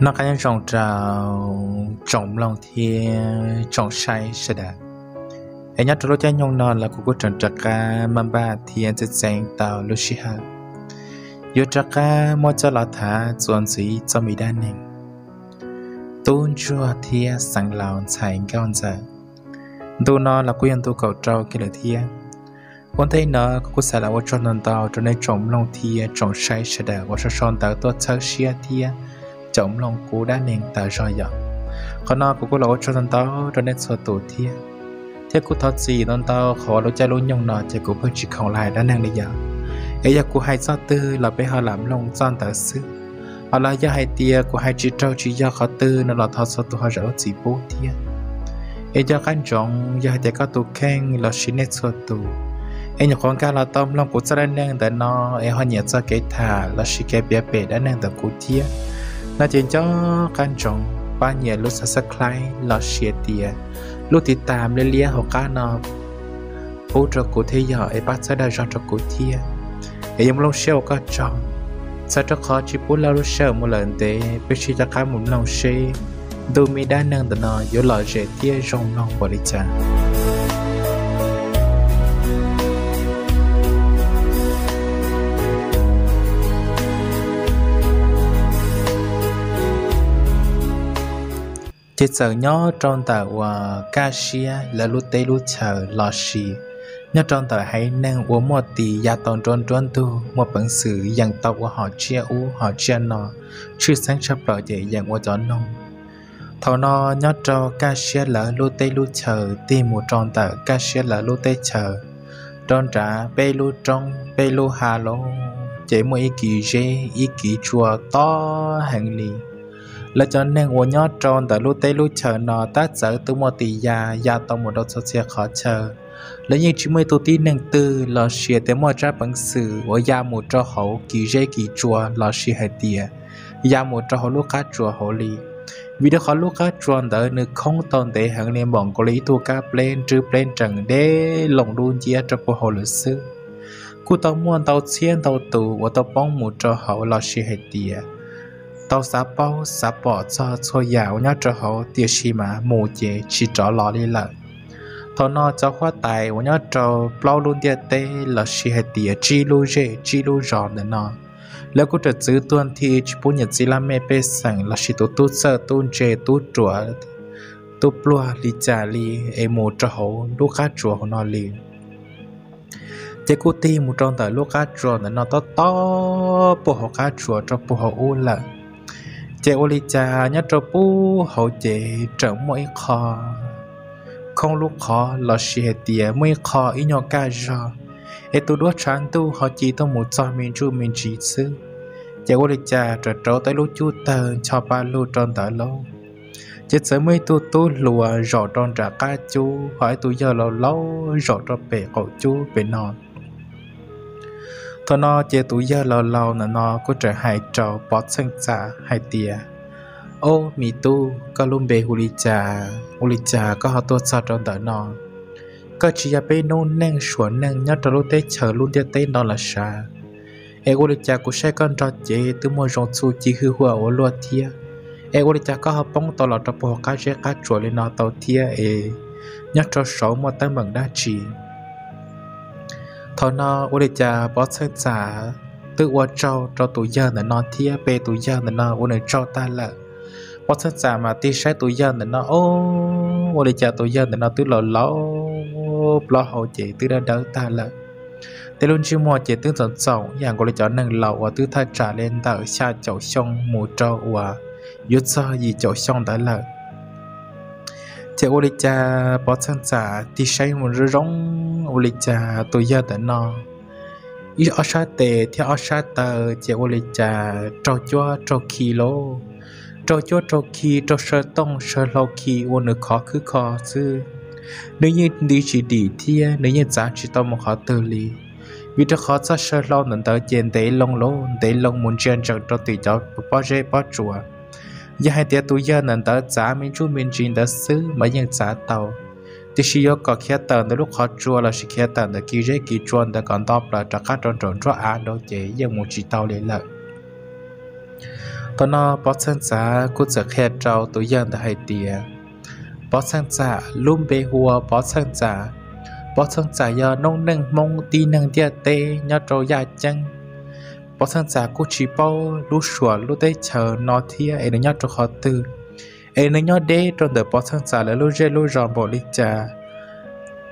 nó cá nhân trồng trào trồng lòng thiên trồng say sẽ đã em nhớ trôi chén nhung non là cuộc trồng trà cá mamba thiên sẽ sang tàu Lucia yêu trà cá mua cho lão thả chuẩn gì cho mình đan nè tuôn chua thiên sang lão chạy cái ông già tu nó là quyên tu cầu trâu cái là thiên con thấy nó cũng sẽ là một tròn non tàu cho nên trồng lòng thiên trồng say sẽ đã và sau son tàu tôi chơi xia thiên chồng lòng cú đã nền tờ rồi giờ con nó cũng có lỗi cho nên tao cho nên sợ tụt thia thế cũng thật gì nên tao khó đối chơi luôn nhung nọ chơi cũng hơi chỉ khẩu lại đã nang bây giờ ấy giờ cũng hay do tư là bây giờ làm lòng gian tờ xứ họ là do hai tia của hai chỉ trâu chỉ do khó tư nên là thật sợ tụt họ rỡ chỉ bố thia ấy giờ canh trọng do hai tia có tụt khen là xin nét sợ tụt ấy nhục con cá là tôm lòng của ra nang tờ nó ấy họ nhặt ra cái thả là xí cái bé bé đã nang tờ cú thia nó chỉ cho căn trọng ba nhà lúc sắp khai là xe tiền lúc thì tạm lên lia học ca nó ô trò cụ thế giờ ấy bắt sẽ đào trò cụ thia ấy giống lông xe có trọng sao trò khó chỉ bút lao lúc xe một lần thế bây giờ ta cá muốn lòng xe đôi mi đa nâng tận nó yếu lò rẻ tia rong lòng bỏ đi chả chỉ sợ nhớ trong tờ Kasia là lúc tây lúc chờ lò xì nhớ trong tờ hãy nâng uống một tí gia tông trôn trôn tu một bản sự dành tộc của họ chia u họ chia nọ chứ sáng sắp rõ dễ dàng qua gió nông thầu nó nhớ cho Kasia là lúc tây lúc chờ tìm một trong tờ Kasia là lúc tây chờ trôn trả bê lúc trong bê lúc hà lô chỉ một ý kỳ dê ý kỳ chùa to hàng lì là cho nên của nhớ tròn tại lúc tây lúc chờ nó tác sở từ một tỷ gia tông một đôi số xe khó chờ là như chỉ mới tu tí nâng tư là xe tới một trái bằng sự của gia một trò hậu kỳ dây kỳ chùa là xe hệ tìa gia một trò hậu lúc cá chùa hậu lì vì đó khó lúc cá tròn tại nơi không tồn tại hẳn nên bọn có lý thu cá lên trừ lên trần để lòng đun chia trong bộ hồ lịch sử cô tao muốn tao xiên tao tù của tao bóng một trò hậu là xe hệ tìa tao sá bỏ cho xôi dạo nhá trở hậu tiêu chí mà mù chế chỉ trỏ lò đi lợn thọ nó cho khoa tài của nhá trở bao luôn tia tê là xì hệ tìa chi lưu rõ nữa nó nếu có trở giữ tuần thì chỉ bố nhật dì la mê bê sẵn là xì tốt sợ tôn chế tốt trùa tốt lùa lì chà lì ê mù trở hậu lúc khá trùa của nó liền chế cô ti mù trong tờ lúc khá trùa nữa nó to bộ hậu khá trùa trong bộ hậu u lợn chế ô li cha nhớ trâu pu hậu chế trở mỗi kho không lúc khó là xì hệ tía mỗi kho ý nhỏ ca rò ê tu đua chán tu họ chỉ tao một cho mình chú mình chỉ xứ chế ô li cha trở trâu tới lúc chú tờ cho ba lô tròn tới lâu chế sớm mới tu lùa rò tròn trả ca chú hỏi tu giờ lâu lâu rò trò bể cậu chú bể nọ thôi nó chế tụi giờ lâu lâu là nó có trở hại trò bọt xanh xả hại tìa ô mì tu có luôn bề hù lì chà có họ tốt sao trong tờ nó có chỉ là bê nôn nâng xuống nâng nhớ trò lúc tết chờ luôn tiết tết nó là xa ê hù lì chà của xe con trò chế từ mùa rộng xu chỉ hư hùa ổ lùa thịa ê hù lì chà có họ bóng tàu lọ trò bộ cá chế cá chùa lên nó tàu thịa ê nhớ trò xấu mà tăng bằng đá trì thọ nó ôi cha bó sách giả tự qua trâu cho tụi giờ là nó thia bê tụi giờ là nó ôi cho ta lợ bó sách giả mà ti sách tụi giờ là nó ôi cha tụi giờ là nó tự lò lò hậu chị tự đã đỡ ta lợ thế luôn chưa mua chị tự dọn sòng nhà của cháu nâng lậu và tự thay trả lên tờ xa chậu xong mùa trâu và dứt do gì chậu xong đã lợ chế ô li cha bó sang giả thì say một rứa rong ô li cha tôi giờ tận nọ ít ở xa tề theo ở xa tờ chế ô li cha trâu chua trâu khí lô trâu chua trâu khí trâu sơ tông sơ lâu khí ô nửa khó cứ khó chứ nếu như đi chỉ đi thì nếu như giá chỉ tao một khó từ lì vì cho khó ra sơ lâu nên tới tiền tế long lô tế long muốn chuyện chẳng cho tùy cháu bao giờ bao chùa giờ hai tia tụi giờ nên tới giá mình chú mình chỉ đã xứ mấy nhân giá tàu thì chỉ có cả khi tàu tới lúc khó chua là chỉ khi tàu tới kia dễ kia chua tới còn top là trả cá tròn tròn cho ăn đâu chế giờ một chỉ tàu để lợi ตอนนั้นป้อสังจ้ากูจะแค่เจ้าตัวยังแต่ให้เตียป้อสังจ้าลุ่มเบหัวป้อสังจ้าป้อสังจ้ายานงหนึ่งมงตีหนึ่งเดียเตยยอดโรยาจังป้อสังจ้ากูชีเป้าลู่ชัวลู่ได้เชิญนอเทียเอ็นยอดโรขอตือเอ็นยอดเดย์จนเดอป้อสังจ้าและลู่เจลู่รอนบริจา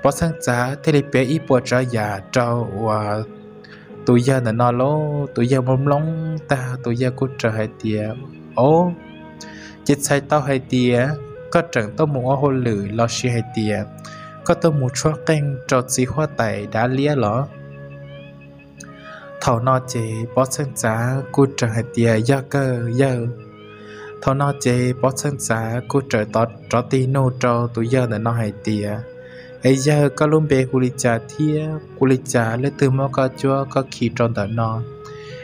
ป้อสังจ้าเทเลเปียอีปัวจ้ายาเจ้าว่าtôi giờ là nó lố tôi giờ mông lóng ta tôi giờ cút trở hai tia ô chết sai tao hai tia có trận tao muốn ô lử lo xì hai tia có tao muốn cho canh trọt xì hoa tẩy đã lia lỏ thảo nọ chế bó xanh giá cút trở hai tia giờ cơ giờ thảo nọ chế bó xanh giá cút trở tọt trọt tì nô trâu tôi giờ là nó hai tia bây giờ các lông bè của cha thia của cha lấy từ máu cá chua các khí trong đợt nọ,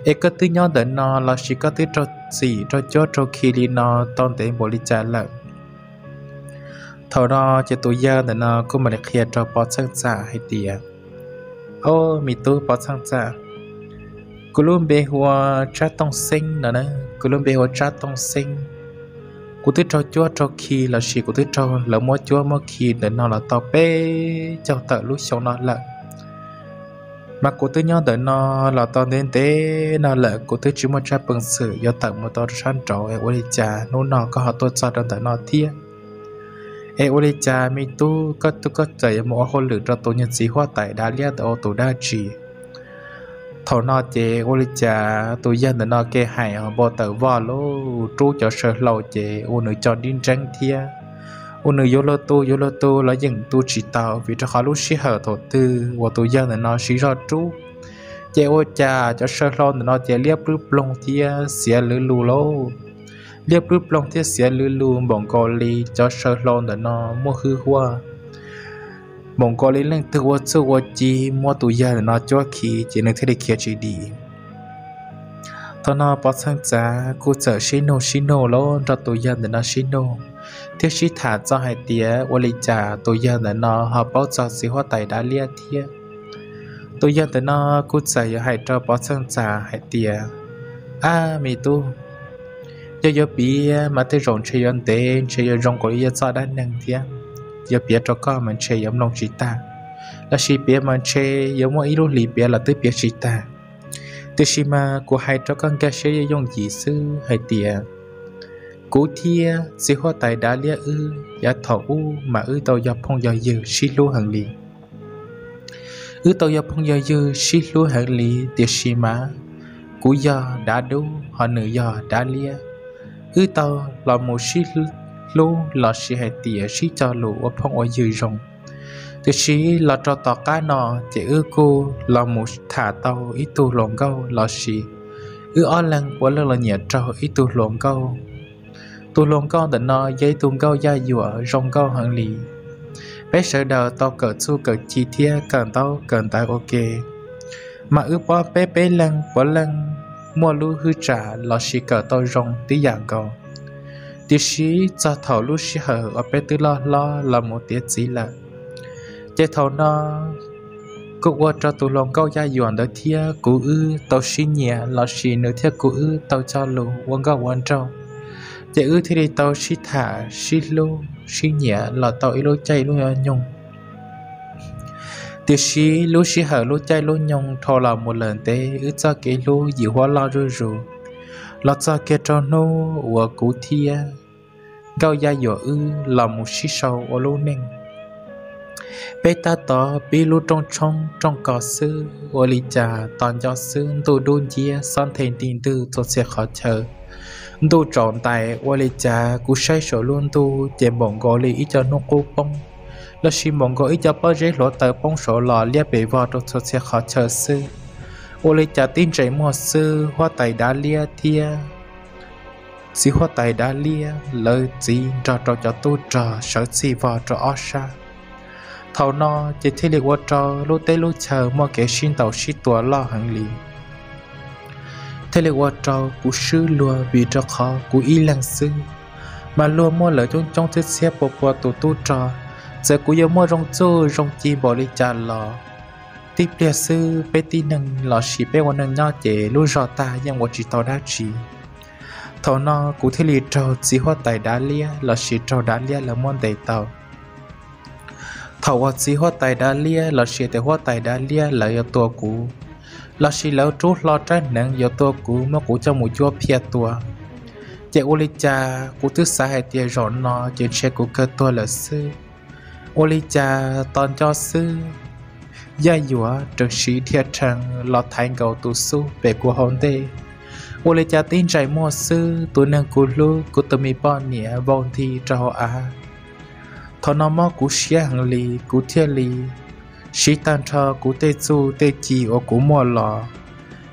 ấy các thứ nhau đợt nọ là chỉ các thứ cho gì cho chua cho khí đi nọ toàn để bồi cha lợn. Thầu nọ cho tôi giờ đợt nọ cũng mà để khía cho bó sang cha hay tiệt. Ô mi tôi bó sang cha. Các lông bè của cha tông sinh nè, các lông bè của cha tông sinh.กูติดจอจั่วจอคีแล้วชีกูติดจอแล้วมัวจั่วมัวคีเดินนอนแล้วต่อเป้เจ้าเต๋อลุชงนอนละมากูติดย้อนเดินนอนแล้วตอนเดินเต้นอนละกูติดชิมว่าจะเปิงสื่อยอดเต๋อมัวตอนชั้นจอเอวลิจานู่นนอนก็หาตัวจอเดินเต๋อนอนเที่ยเอวลิจามีตู้ก็ตู้ก็ใจมัวคนหรือจอตัวยันสีหัวไตดาเลียตัวตัวได้จีthầu nọ chế ô lê cha tôi dân là nọ kê hải bỏ tờ vò lô trú cho sợ lâu chế ô nữ cho điên trăng thia ô nữ vô lô tô là dừng tu chỉ tàu vì cho khó lúc xí hở thổ tư và tôi dân là nọ xí rõ trú chế ô cha cho sợ lâu là nọ chế liếp rướp lông thia xía lư lù lô liếp rướp lông thia xía lư lù bọn gò lì cho sợ lâu là nọ mua hư hoa mong có lấy lên từ vô số vô chi mua tủ gia để nó cho khí chỉ nên thế để kia chỉ đi. Tao nó bớt sang giá, cứ chở xí nô luôn cho tủ gia để nó xí nô. Thiết xí thả cho hai tía, ô lì trả tủ gia để nó họ bao cho xí hoa tài đá lia thiết. Tủ gia để nó cứ chở hai cho bớt sang giá hai tía. À mì tu, giờ bia mà thấy rồng chơi yon tên chơi rồng có giờ cho đan năng thiết.giờ biết cho con mình chơi giống lòng chị ta, là chị biết mình chơi giống mọi lúc lì biết là tự biết chị ta. Từ khi mà cô hay cho con cái chơi giống gì xứ hay tiệt, cú thia xí hoa tài đá lia ư, giả thọ u mà ư tàu dập phong dở dữ xí lú hàng lì, ư tàu dập phong dở dữ xí lú hàng lì từ khi mà cú giờ đã đủ họ nửa giờ đã lia, ư tàu là một xí lú là xí hay tiệt xí cho lú ở phong ở dưới rồng, từ xí là cho tọt cá nọ chỉ ư cô là một thả tàu ít tu lồng câu là xí ư ở lăng của lăng là nhẹ trâu ít tu lồng câu định nọ dây tu câu da dừa rồng câu hàng lì, bé sợ đờ tàu cỡ su cỡ chi thia cỡ tàu cỡ tại ok, mà ư bỏ bé lăng của lăng mua lú hư trả là xí cỡ tàu rồng tí dạng câu.tiếc xí cho thầu lúc xí hở ở bên tư lo là một tiếc xí là chơi thầu nó cũng qua cho tụi lòng câu gia dọn đỡ thia cú ư tàu xí nhẹ là xí nửa thia cú ư tàu cho lù quăng câu quăng trâu chơi ư thì tàu xí thả xí lù xí nhẹ là tàu ít lối chạy lối nhung tiếc xí lúc xí hở lối chạy lối nhung thầu là một lần té ư cho cái lối dịu hoa lo rối rối lọt ra kia cho nó của cụ thia cao gia dọ ư là một xí sầu ở lô neng bé ta tỏ bi lú trong cỏ sư ở lì trà toàn do sư tôi đôn chia san thành tình tư tôi sẽ khó chờ tôi chọn tại ở lì trà cụ say sầu luôn tôi chạy bọn gọi lì cho nó cô bông là xin bọn gọi cho bao giấy lọ tờ bông sầu lọ lia bể vào tôi sẽ khó chờ sư ô lê trả tin chạy mùa sư hoa tài đá lia thia xí hoa tài đá lia lời gì trò cho tôi trò sở xì vào trò ó xa thảo nó chỉ thế liệt qua trò lô tê lô chờ mò kẻ xin tàu xí tùa lo hẳn lì thế liệt qua trò cụ sư lùa vì trò khó cụ y lăng sư mà lùa mua lời trong thiết xe bộ bộ tù tu trò giờ cụ yếu mua rong chô rong chi bỏ lê trả lò tiếp theo sư bé tí nâng lọ xì bé quan nâng nho chế lúa rọ ta giang qua chỉ tàu đá chỉ thầu nó cụ thể lì trâu chỉ hoa tài đá lia là chỉ trâu đá lia là môn đầy tàu thầu hoa chỉ hoa tài đá lia là chỉ để hoa tài đá lia là yếu tố cũ là chỉ lão trú lo trái nắng yếu tố cũ mà cụ cho một chúa phe tua chế olicha cụ thứ xã hệ tiền rõ nó chế xe cụ cơ tua là sư olicha toàn cho sư gia dũa trực sĩ thiệt rằng lọt thành cầu tu su về của hồn tê Ôi cha tin trái mua sư, tôi nâng cú lưu, cú tùm mì bò nịa vòng thi trao á. Thọ nó mò cú xia hằng lì, cú thiê lì. Xí tàn trò cú tê chú, tê chì ô cú mua lò.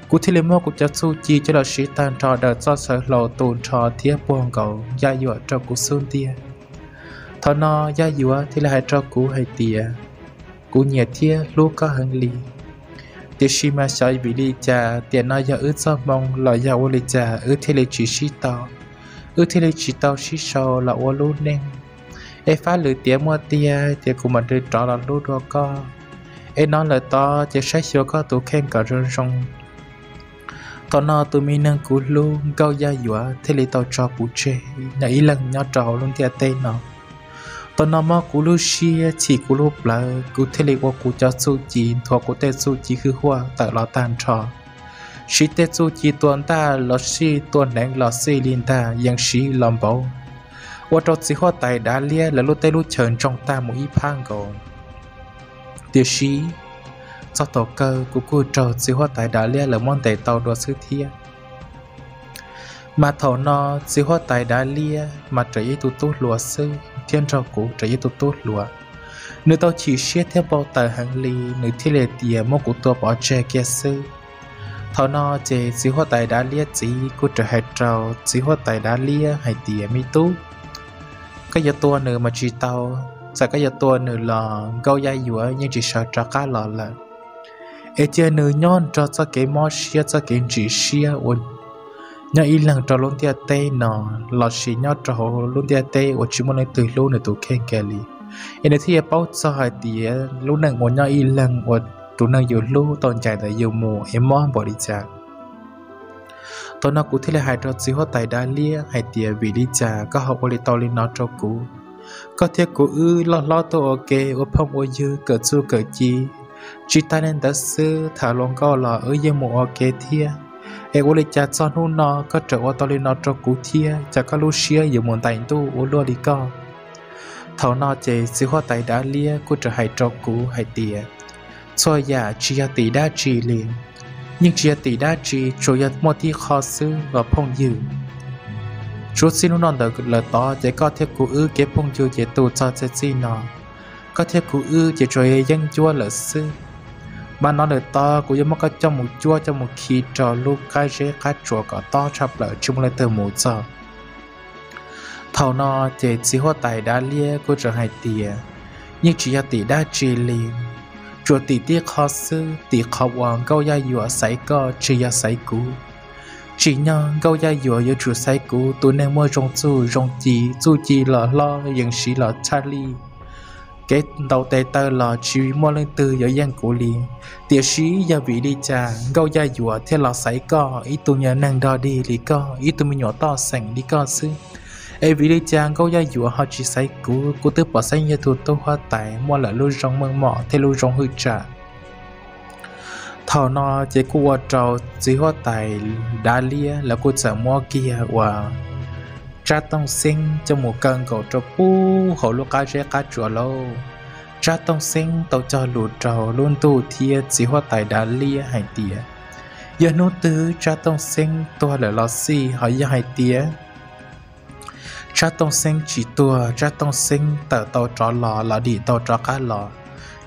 Cú thiê lì mò cú chá chú chì cho là xí tàn trò đợt cho sở lầu tùn trò thiê buông cầu, gia dũa trò cú xuân tìa. Thọ nó gia dũa thì là hai trò cú hay tìa. Cú nhẹ thiê lưu có hằng lì. Thế khi mà xảy bị lì cha, tiền nó do ước do mong là do ô lì cha ước thế lì chỉ xí tàu, ước thế lì chỉ tàu xí sầu là ô lú neng. Em phá lưỡi tiền mua tiền, tiền của mình được trả là lú đua co. Em nói là to, chỉ sách số có tụ khen cả rong rong. Tao nó tụi mình nâng cú lú, câu gia dũa thế lì tàu trò cú chê, nãy lần nhỏ trò luôn tiền tây nó. Tao nó mò cú lú xia chỉ cú lú bờ, cú thế lì qua cú cho su chỉ thua cú tê su chỉ hư hoa tại lò tàn trò. Xí tê su chỉ tuần ta lò xí tuần nén lò xí liền ta giang xí làm bầu. Qua trò xí hoa tài đá lia là lú tê lú chờn trong ta một ít phang gồm. Tiêu xí, cho tàu cơ cú cú trò xí hoa tài đá lia là món tài tàu đồ xứ thiê. Mà thầu nó xí hoa tài đá lia mà trở ý tụt tụt lúa xí. Thiên trò cũ trở yếu tốt lúa nếu tao chỉ xếp theo bao tờ hàng lì nếu thiết lệ tiền mô của tôi bỏ trẻ kia sư thảo nó chế xí hoa tài đá lia chỉ của trở hạt trào xí hoa tài đá lia hay tiền mi tú cái giờ tôi nữa mà chỉ tao sao cái giờ tôi nữa là câu dây dũa nhưng chỉ sợ trò cá lò là ê chơi nữ nhon trò cho cái mò xia cho cái chỉ xia ồn nhớ ý lần trò luôn tia tê nọ lọ xì nhớ trò luôn tia tê của chúng mình từ lâu nữa tụi khen kể lì em thì bao giờ hỏi tía lúc này ngồi nhớ ý lần của tụi nàng nhiều lâu toàn chạy tại nhiều mùa em mong bỏ đi chả tôi nó cũng thế là hai trò xí hoa tài đá lia hai tía vì đi chả các học bồi tao lên nó trò cũ có thể cũ ư lo lo tôi ok ốp không ôi dư cỡ xu cỡ chi ta nên đã xưa thả lòng câu là ở dưới mùa ok thia em ôi cha son hôn nó có trở ô tô lên nó cho cú thia cha có lú xia dùng một tay tu ô lúa đi co thầu nó chế xí hoa tài đá lia của trở hại cho cú hại tìa soi giả chia tỷ đa trì liền nhưng chia tỷ đa trì chủ nhân mua thi khó xứ và phong dữ chúa xin nó được là to chế có thiết cú ư kế phong dữ chế tu cho chế xin nó có thiết cú ư chế trời dân chúa là sư mà nó được to của dân mắc cho một chua cho một khi trò lúc cái dễ cá chua có to chập lợi chung lên từ một giờ thầu nó chế xí hoa tài đá lia của trường hải tìa nhưng chỉ là tỷ đá trì liền chùa tỷ tiết khó sư tỷ khó hoàng câu gia dũa sấy co chỉ là sấy cú chỉ nhon câu gia dũa giữa chùa sấy cú tôi nên mua rong chu rong chỉ chu chỉ lọ lo dân sĩ lọ Charlie cái đầu tay tơ là chỉ mua lên từ giới dân của liền tiểu sĩ gia vị đi trà gâu gia dũa thế là sấy co ý tụi nhà nàng đo đi lý co ý tụi mình nhỏ to sành đi co xứ ấy vị đi trà gâu gia dũa họ chỉ sấy cú tứ bỏ sấy như thuộc tô hoa tài mua lại lú rong mương mỏ thế lú rong hư trà thảo nó chế cú hoa trầu chỉ hoa tài đá lia là cú chở mua kia và cha tông sinh cho một cơn cầu trâu pu hậu lúa cá rễ cá chua lâu cha tông sinh tàu cho lũ trâu luôn tu thiê chỉ hoa tài đá lia hải tía giờ nô tứ cha tông sinh tua là lò xì hỏi giờ hải tía cha tông sinh chỉ tua cha tông sinh tờ tàu trò lò là đi tàu trò cá lò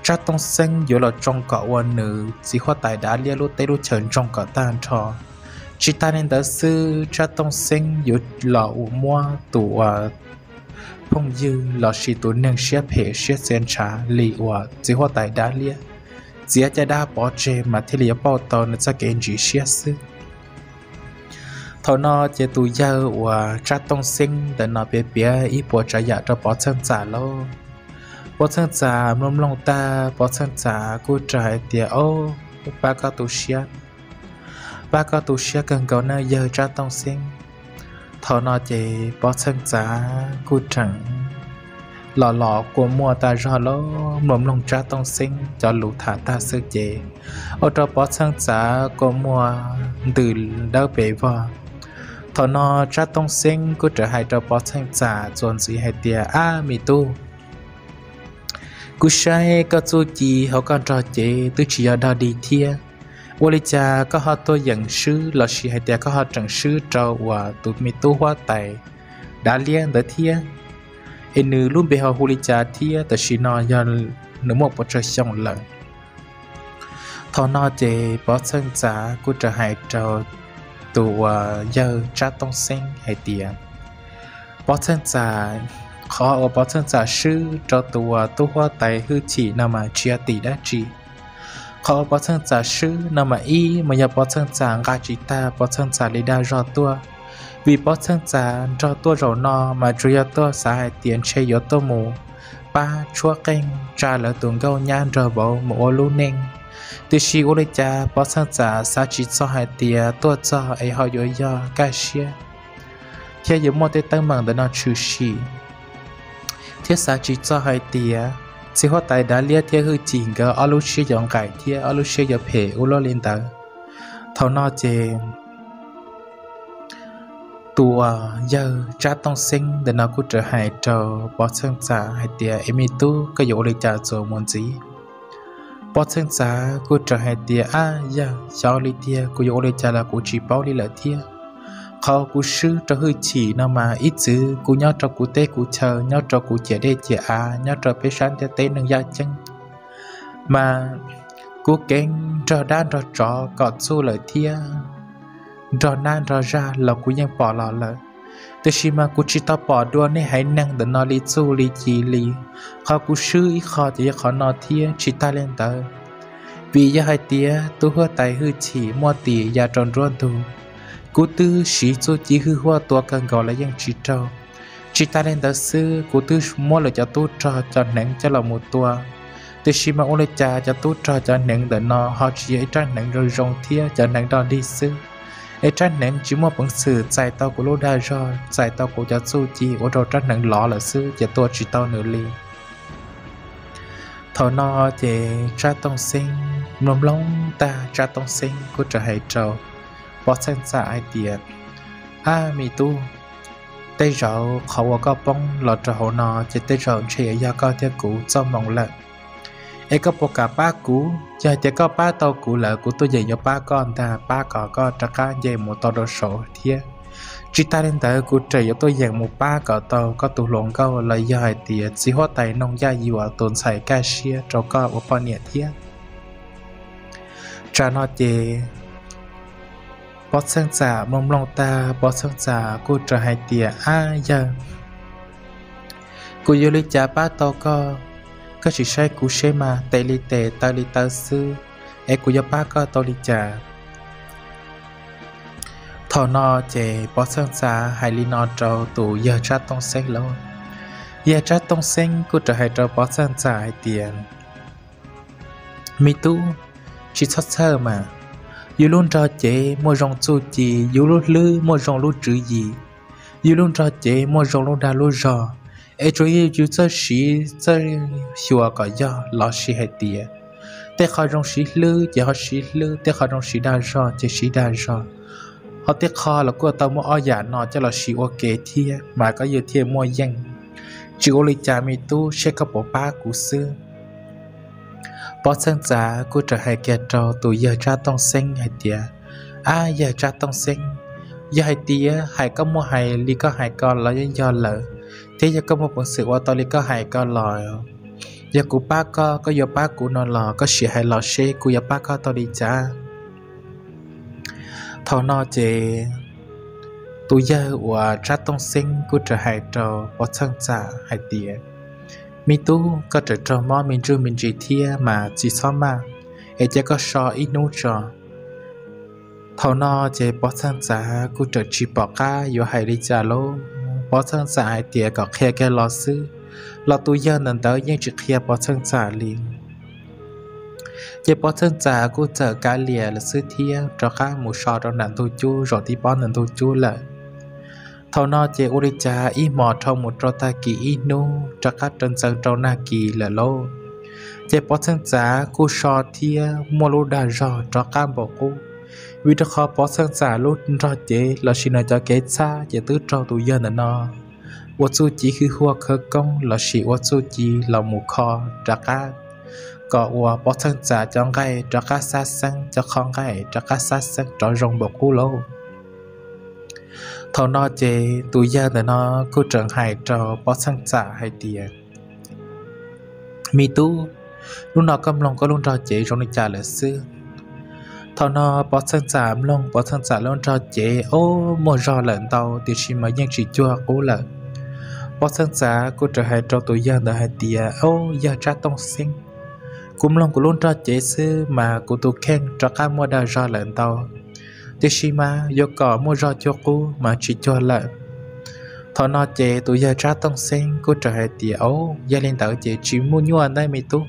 cha tông sinh giữa là trong cọ quần nữ chỉ hoa tài đá lia lú tê lú chấn trong cọ tan trò chỉ ta nên đã sư cha tông sinh dụ lọ u mua tụ phong dư lọ xì tụ nâng xếp hệ xếp xen trả lì ủa chỉ hoa tài đá lia chỉ cha đa bỏ chê mà thế lìa bao tàu nên sẽ kén chỉ xếp sư thọ nó chế tụ dơ ủa cha tông sinh để nó bé bé ít bỏ trả dạ cho bỏ chân trả lâu bỏ chân trả mông lông ta bỏ chân trả cô trái tiệt ô ba cái tụ xếp ba con tu sĩ cần cầu nơi giờ cha tông sinh thở nó chỉ bỏ sân giá cú trắng lọ lọ của mua ta ra lỗ mồm lòng cha tông sinh cho lũ thả ta sơ chế ở trong bỏ sân giá của mua từ đâu về vào thở nó cha tông sinh cú trở hai trong bỏ sân giá dồn gì hai tia a mi tu cú sai có chú chỉ họ con trò chế tứ chỉ ở đó đi thia vô lý cha có họ tôi dẫn sư là sĩ hay tiệt có họ chẳng sư trâu và tụi mi tu hóa tài đã liên tới thia em nữ luôn bị họ vô lý cha thia tới sĩ nọ do nữ một bậc trời sông lận thọ nọ chế bỏ sân giá của trời hải trâu tụ giờ cha tông sinh hay tiệt bỏ sân giá khó ở bỏ sân giá sư trâu tụ tu hóa tài hư chỉ nào mà chia tỷ đã chỉ khó bỏ thân giả sư nằm mà y mà nhập bỏ thân giả gà chỉ ta bỏ thân giả lấy đa rõ tua vì bỏ thân giả rõ tua rổ no mà rùi tua xã hải tiền chê yếu tua mù ba chua kênh trả lỡ tuần gâu nhan rờ bầu mù ô lưu ninh từ xì ô lê cha bỏ thân giả xã chỉ cho hải tiền tua cho ấy hỏi yếu do ca xia thế yếu mô tế tăng bằng đến nó trừ xì thế xã chỉ cho hải tiền sĩ hoa tài đã lia theo hư chỉnh gờ aluxia dòng cải theo aluxia dập hệ ulo lên tờ thầu no chê tùa giờ cha tông sinh để nó cũng trở hại trò bỏ sang giả hay tia emi tu cái dỗ lịch trả rồi muốn gì bỏ sang giả cũng trở hại tia a giờ cháu lịch tia cũng dỗ lịch trả là cũng chỉ bao đi là tia khó cũng sư cho hư chỉ nó mà ít dữ cũng nhau cho cụ tê cụ chờ nhau cho cụ trẻ đê trẻ à nhau cho bé sáng cho tê nâng da chân mà cụ kén trò đan trò trò cọt xu lời thia trò nan trò ra là cụ nhân bỏ lọ lời từ khi mà cụ chỉ ta bỏ đua nên hãy năng để nó lý xu lý chỉ lý khó cụ sư ít khó thì khó nó thia chỉ ta lên tờ vì do hai tía tu hứa tài hư chỉ mua tỉ và tròn ruột thù cú tư sĩ cho chỉ hư hoa tua cần gọi là dân chỉ trâu chỉ ta nên đã xưa cú tư mua là cho tu trò cho nén cho là một tua từ khi mà ông lấy cha cho tu trò cho nén để nó họ chỉ ấy trang nén rồi rong thia cho nén đó đi xưa ấy trang nén chỉ mua bằng sự giải tao của lô đa rồi giải tao của cho su chỉ ở đầu trang nén lọ là xưa cho tua chỉ tao nửa li thọ no về cha tông sinh nôm lông ta cha tông sinh của trời hải trâu bỏ sang xa ai tiệt à mi tu tây rậu khẩu có bông lọt trò hồ nọ chỉ tây rậu chỉ do có theo cũ do mong lợn ấy có bộ cả ba cũ giờ chỉ có ba tàu cũ lợn của tôi dạy cho ba con ta ba cỏ con trà cá dạy một tàu đồ sổ thiê chỉ ta đến tới của trời cho tôi dạy một ba cỏ tàu có tủ lồng câu là do ai tiệt chỉ hoa tài nông gia gì ở tồn xài ca xia trâu co ở pon nhẹ thiê trà nọ chè bỏ sang giả mong lòng ta bỏ sang giả cô trở hai tía a giờ cô yêu lấy cha ba tao co các chị sai cú xe mà tê li tê ta li ta sư em cô yêu ba co tao li cha thọ nọ chè bỏ sang giả hai li nọ trâu tụ giờ cha tông sen lâu giờ cha tông sen cô trở hai trâu bỏ sang giả hai tía mi tu chỉ thoát sơ mà dù luôn trò chế mua rong su chi dù luôn lư mua rong lú chữ gì dù luôn trò chế mua rong lú đa lú rò ai chú ý chú sơ sĩ sơ xua cả do lo sĩ hay tiệt tê khỏi rong sĩ lư chỉ họ sĩ lư tê khỏi rong sĩ đa rò chỉ sĩ đa rò họ tê khó là của tao mua o giả nọ cho là sĩ ok thia mà có nhiều thia mua danh chỉ ô lịch cha mi tu sẽ có bộ ba của xưa bỏ sang giá của trở hai kẹt trò tụi giờ cha tông sinh hai tia à giờ cha tông sinh giờ hai tia hai có mua hai ly có hai con là do lỡ thế giờ có một phần sự ô tô ly có hai con lòi giờ của ba có giờ ba của nó lò có sỉ hai lò xe của giờ ba con tao đi cha thầu nó chè tụi giờ của cha tông sinh của trở hai trò bỏ sang giá hai tia mi tu có trở trò mò mình chưa mình chỉ thia mà chỉ xóa mà ấy chỉ có so ít nút trò thầu no chỉ bỏ sang giả cứ trở chỉ bỏ cá vô hải đi trả lô bỏ sang giả hải tiệt có khe cái lò xứ lò tu giờ nền tới nhưng chỉ khe bỏ sang giả liền chỉ bỏ sang giả cứ trở cá lìa là xứ thia trò cá mù sò trong nền tu chú rồi thì bỏ nền tu chú lại thâu nó chế uricha ít mò thâu một trò ta kỳ ít nu cho các trần sơn trâu na kỳ là lâu chế bó sơn giá cô sò thia mua lô đà rò cho các bộ cô vì cho khó bó sơn giá lô rò chế là xin cho kế xa chế tứ trâu tù dân là nó vô số chỉ khi hoa khởi công là sĩ vô số chỉ là một kho cho các có ủa bó sơn giá cho ngay cho các sát sang cho con ngay cho các sát sang cho rồng bộ cô lâu thọ nó chế tụi gia để nó cứ trưởng hại cho bó sang trả hay tiền mi tu lúc nào cầm lòng có luôn trò chế trong lịch trả lời xưa thọ nó bó sang trả lòng bó sang trả luôn trò chế ô mua rò lợn tàu thì chỉ mới nhân chỉ chua cố lợn bó sang trả cứ trở hại cho tụi gia để hay tiền ô gia trả tông sinh cũng lòng của luôn trò chế xưa mà của tụi khen cho các mua đào rò lợn tàu Tishima do cỏ mua rau cho cô mà chỉ cho lợn thọ nó chế tụi giờ ra tông sen cô trở hệ tỉa ấu gia lên tàu chế chỉ mua nhuận đây mày tú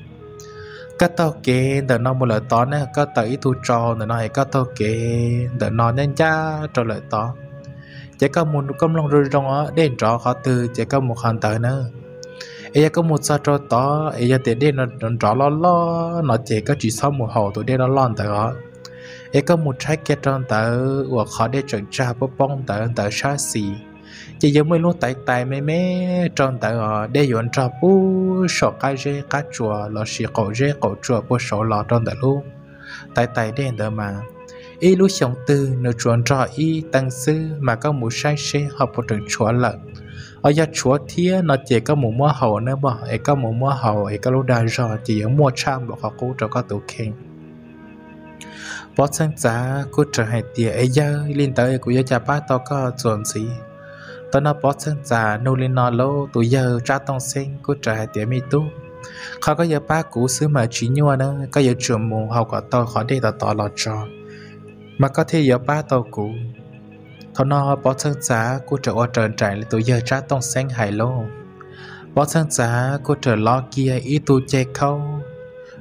các tàu kê đợt nó một lợn to nè các tàu ít thu trò đợt nó hay các tàu kê đợt nó nên cha trò lợn to chế các muốn công long rồi trong đó đến trò khó từ chế các một hàng tờ nữa ấy có một sao trò to ấy giờ tiền đến nó trò lo nó chế các chỉ sau một hồ tụi đến nó lon tờ đó ấy có một trái cây tròn tờ của họ để chọn trà bông bông tờ xa xỉ chỉ giống mấy lúc tại mấy tròn tờ để dọn trà bú sọ cái rễ cá chua lò xì cổ rễ cổ chua bó sọ lò tròn tờ luôn tại đây tờ mà ý lúc sống từ nó chuẩn trò y tăng sư mà có một sai xe họ một trường chúa lợn ở gia chúa thía nó chỉ có một mua hậu nữa mà ấy có một mua hậu ấy có lúc đa rò chỉ giống mua trăm bọn họ cũ cho các tổ khen bó sáng giá cô trở hại tìa ấy giờ lên tới của gia cha bác tao có chuẩn gì tao nó bó sáng giá nô lên nó lâu tụi giờ ra tông sinh cô trở hại tìa mi tú khó có giờ bác cũ xứ mà chỉ nhua nữa có giờ trường mù học của tao khó để tao lọt trò mà có thể giờ bác tao cũ tao nó bó sáng giá cô trở qua trần trải tụi giờ ra tông sinh hài lâu bó sáng giá cô trở lo kia ý tụi chê khâu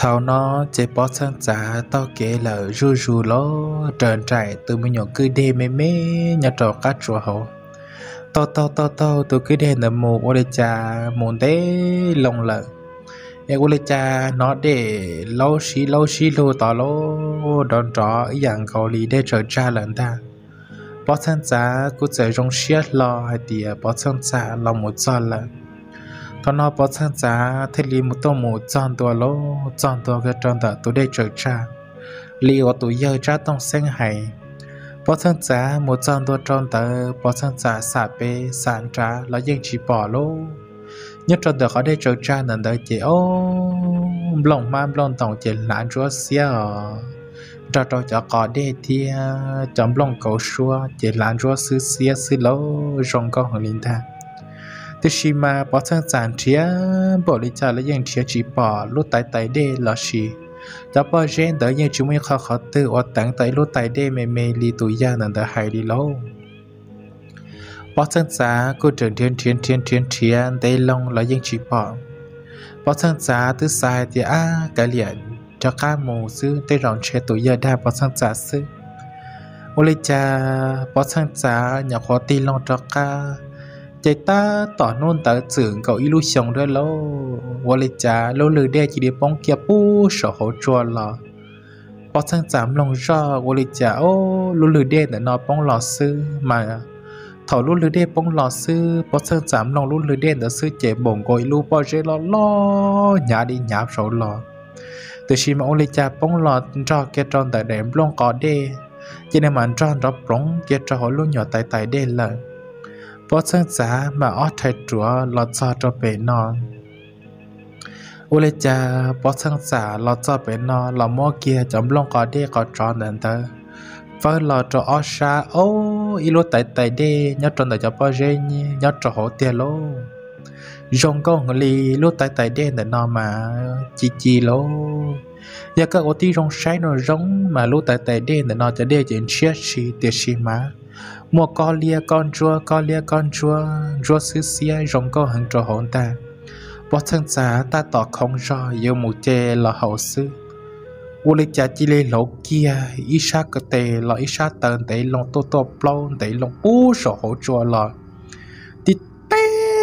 thảo nó chế bó sáng giá tao kể là rù lô trần trải từ mình nhỏ cứ đê mê nhà trò cá chùa hậu tao từ cứ đê là mù ô lê cha mùn té lồng lợn em ô lê cha nó để lâu xí lô tao lô đòn trò ý dạng cầu lý để trở tra lợn ta bó sáng giá cứ trở rong xiết lo hay tìa bó sáng giá lòng một giọt lợn thọ nó bó sáng giá thế lý một tô mù tròn tùa lô tròn tùa cái tròn tùa tùa đây trở trà lý của tùa dơ trá tông xanh hay bó sáng giá một tròn tùa tròn tùa bó sáng giá xả bê sản trá là dân chỉ bỏ lô nhất tròn tùa có đây trở trà nền đời chế ô lòng mà lòng tổng chế lãn rùa xìa trò trò cho có đây thì chấm lòng cầu xua chế lãn rùa xứ xìa xứ lô rong con hồn linh thang Tishima bó sáng giản trịa bộ lý trả là dân trịa chỉ bỏ lúc tái đê là xì cho bó rên tới dân chúng mình khó tư ổ tắng tới lúc tái đê mê lý tù gia nâng tờ hài đi lâu bó sáng giản cô trưởng thiên tây long là dân chỉ bỏ bó sáng giản tư xài thì cái liền cho các mù sư tây rộng trẻ tù gia đa bó sáng giản sư ô lý trả bó sáng giản nhỏ khó tì long cho các chế ta tỏ nôn tớ trưởng cậu y lưu sống ra lâu vô lê cha lâu lư đe chỉ để bóng kia bú sở hậu chua lò bó sáng giám lòng ra vô lê cha ô lâu lư đe để nó bóng lò sư mà thảo lâu lư đe bóng lò sư bó sáng giám lòng lâu lư đe để sư chế bổng cậu y lưu bó rê lò nhá đi nháp sổ lò từ khi mà vô lê cha bóng lò ra kia tròn tớ đếm lòng có đê cho nên mà tròn ra bóng kia tròn hậu lưu nhỏ tài đê lợn bó sáng giá mà ớt thầy chúa lọt cho bể non ưu lê cha bó sáng giá lọt cho bể non là mô kia chấm lông có đê có tròn đến tớ vâng lọt cho ớt xa ô y lô tẩy đê nhớ tròn tẩy cho bó rê nhé nhớ tròn hổ tìa lô rong con người lốt tai tai đen để nó mà chi lố giờ các ô tí rong sáng nó rong mà lốt tai tai đen để nó cho đeo trên chiếc xì tiệt xì má mua con lia con chua rua xí xía rong con hàng trò hồn ta bỏ thân giá ta tỏ không rõ yêu mù chê là hậu sư vô lý cha chỉ lấy lỗ kia ít sát cơ thể là ít sát tần để lòng to plon để lòng u sợ hậu chua là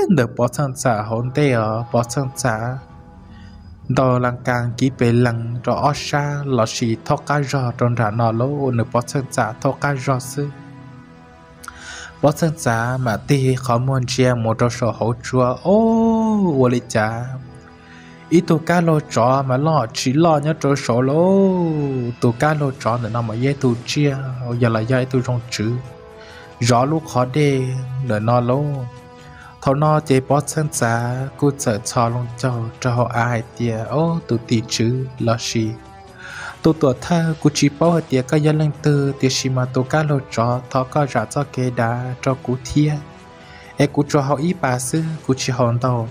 được bỏ sang xã hồn tê ở bỏ sang xã đò làng càng ký về làng rõ xa là chỉ thọ cá rò tròn rã nọ lỗ nửa bỏ sang xã thọ cá rò sư bỏ sang xã mà tê khó muốn chia một trò sổ hậu chua ô vô lý cha ít tụ cá lô trò mà lo chỉ lo nhớ trò sổ lỗ tụ cá lô trò nữa mà dễ tụ chia giờ là dễ tụ trong chữ rõ lúc khó đê nữa nọ lỗ thảo nó chế bó chân giá cô sợ cho lòng cho họ ai tìa ô tụ tì chứ là gì tụ tụ thơ cô chỉ bó hả tìa có dân lên tư tìa xì mà tụ cá lô trò thọ có rã cho kê đá cho cú thịa ê cô cho họ ý bà sư cô chỉ hồn đâu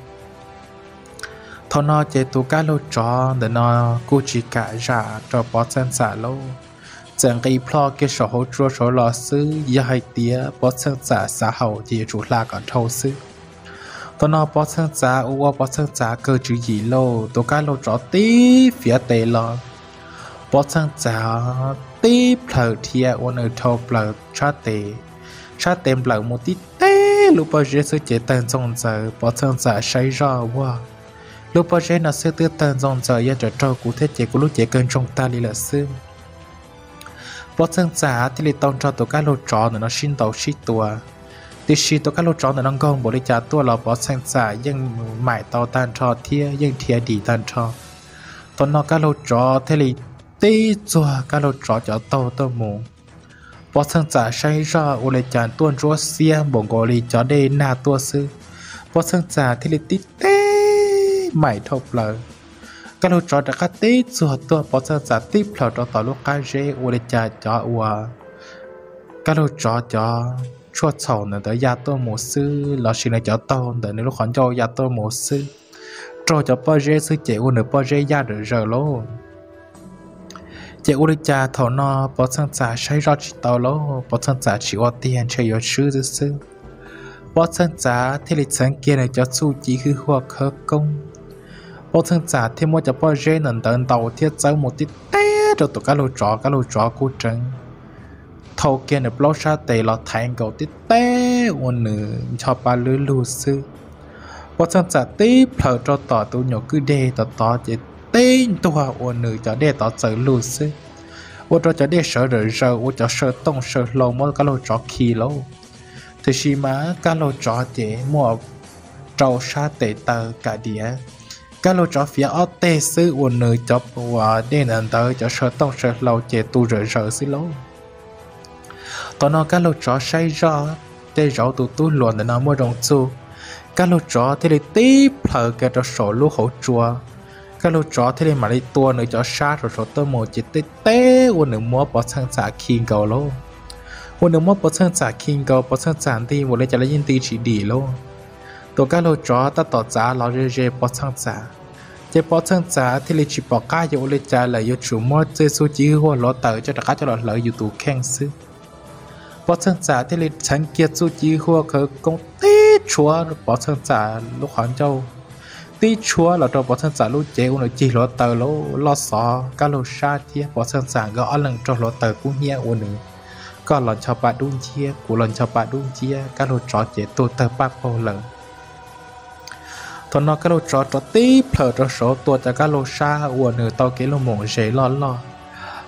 thảo nó chế tụ cá lô trò để nó cô chỉ cả rã cho bó chân giá lâu chẳng gây plo kê sở hỗ trô sở lò sư dì hãy tìa bó chân giá xã hậu dì rủ là còn thâu sư tôi nói bó sáng giá ua bó sáng giá cơ chữ gì lô tôi cá lô rõ tí phía tê lò bó sáng giá tí phở thịa ua nở thô phở trá tê phở một tí tê lúc bó rế sư chế tên dòng giờ bó sáng giá xảy ra ua lúc bó rế nó sư tư tên dòng giờ yên trở trâu cụ thế chế của lúc chế cơn trong ta lý lợi sư bó sáng giá thì lý tông cho tôi cá lô rõ nó xin tàu xí tùa thì khi tôi các lô tròn là nông công bố lý trả tôi là bó sang xã nhưng mãi tàu tàn trò thia nhưng thia đi tàn trò tôi nói các lô trò thế lý tí chùa các lô trò cho tôi mù bó sang xã xảy ra ủ lý trả tôi rô xia bổng gồ lý cho đề nà tôi sư bó sang xã thế lý tí tí mãi thọc lờ các lô trò đã khá tí chùa tôi bó sang xã tiếp lờ cho tàu lúc cá rê ủ lý trả cho ua các lô trò cho cho cháu nữa tới gia tôi một sư là xin là cháu tao để nếu khoản cho gia tôi một sư cho cháu bao giờ sư chế u nữa bao giờ gia được rồi lô chế u được cha thảo nó bao sang trả xây ra chỉ tao lô bao sang trả chỉ có tiền chơi ở sư chứ sư bao sang trả thì lịch sáng kia này cháu su chỉ hư hoặc hư công bao sang trả thì mua cháu bao giờ nền tận tàu thiết cháu một tí té cho tụi cá lô chó cô trắng thâu kia nè bó xa tê lọ thành cầu tí tế ồ nữ cho bà lưu lưu sư bó chân giả tí phở cho tỏ tù nhổ cứ đê tỏ tỏ chế tên tùa ồ nữ cho đê tỏ sở lưu sư ồ trò cho đê sở rỡ rỡ ồ cho sở tông sở lâu mô cá lô trò khí lâu thì xì má cá lô trò chế mùa trâu xa tê tờ cả đĩa cá lô trò phía ơ tê sư ồ nữ cho bà đê nền tờ cho sở tông sở lâu chế tù rỡ rỡ sư lâu còn nó cá lô chó say rõ để rõ tụi tôi luôn để nó mua đồng xu cá lô chó thì để tiếp thở cái cho sổ lúa hậu chua cá lô chó thì để mà đi tua nữa cho sát rồi sổ tôi một chỉ tết té uốn nữa mua bỏ sang xã kinh cầu luôn uốn nữa mua bỏ sang xã kinh cầu bỏ sang sản thì một lấy trả lấy yên tì chỉ đi luôn tụi cá lô chó ta tỏ giá lò rê bỏ sang xã chế bỏ sang xã thì để chỉ bỏ cá cho uốn lấy trả lại cho chủ mua chơi số chỉ hoa lọ tờ cho cá cho lọ lợi dù tụi khen xứ bó chân giả thì lịch chẳng kia chú chí hùa khờ công tí chúa bó chân giả lúc hoàn châu tí chúa là cho bó chân giả lúc chế ưu nó chỉ lỗ tờ lỗ xó cá lô xa chia bó chân giả gõ lần cho lỗ tờ cũng nhẹ ưu nữ còn lần cho bà đun chia của lần cho bà đun chia cá lô chó chế tù tờ bác bầu lần thôn nó cá lô chó cho tí phở cho số tùa cho cá lô xa ưu nữ tao kế lô mộng dễ lò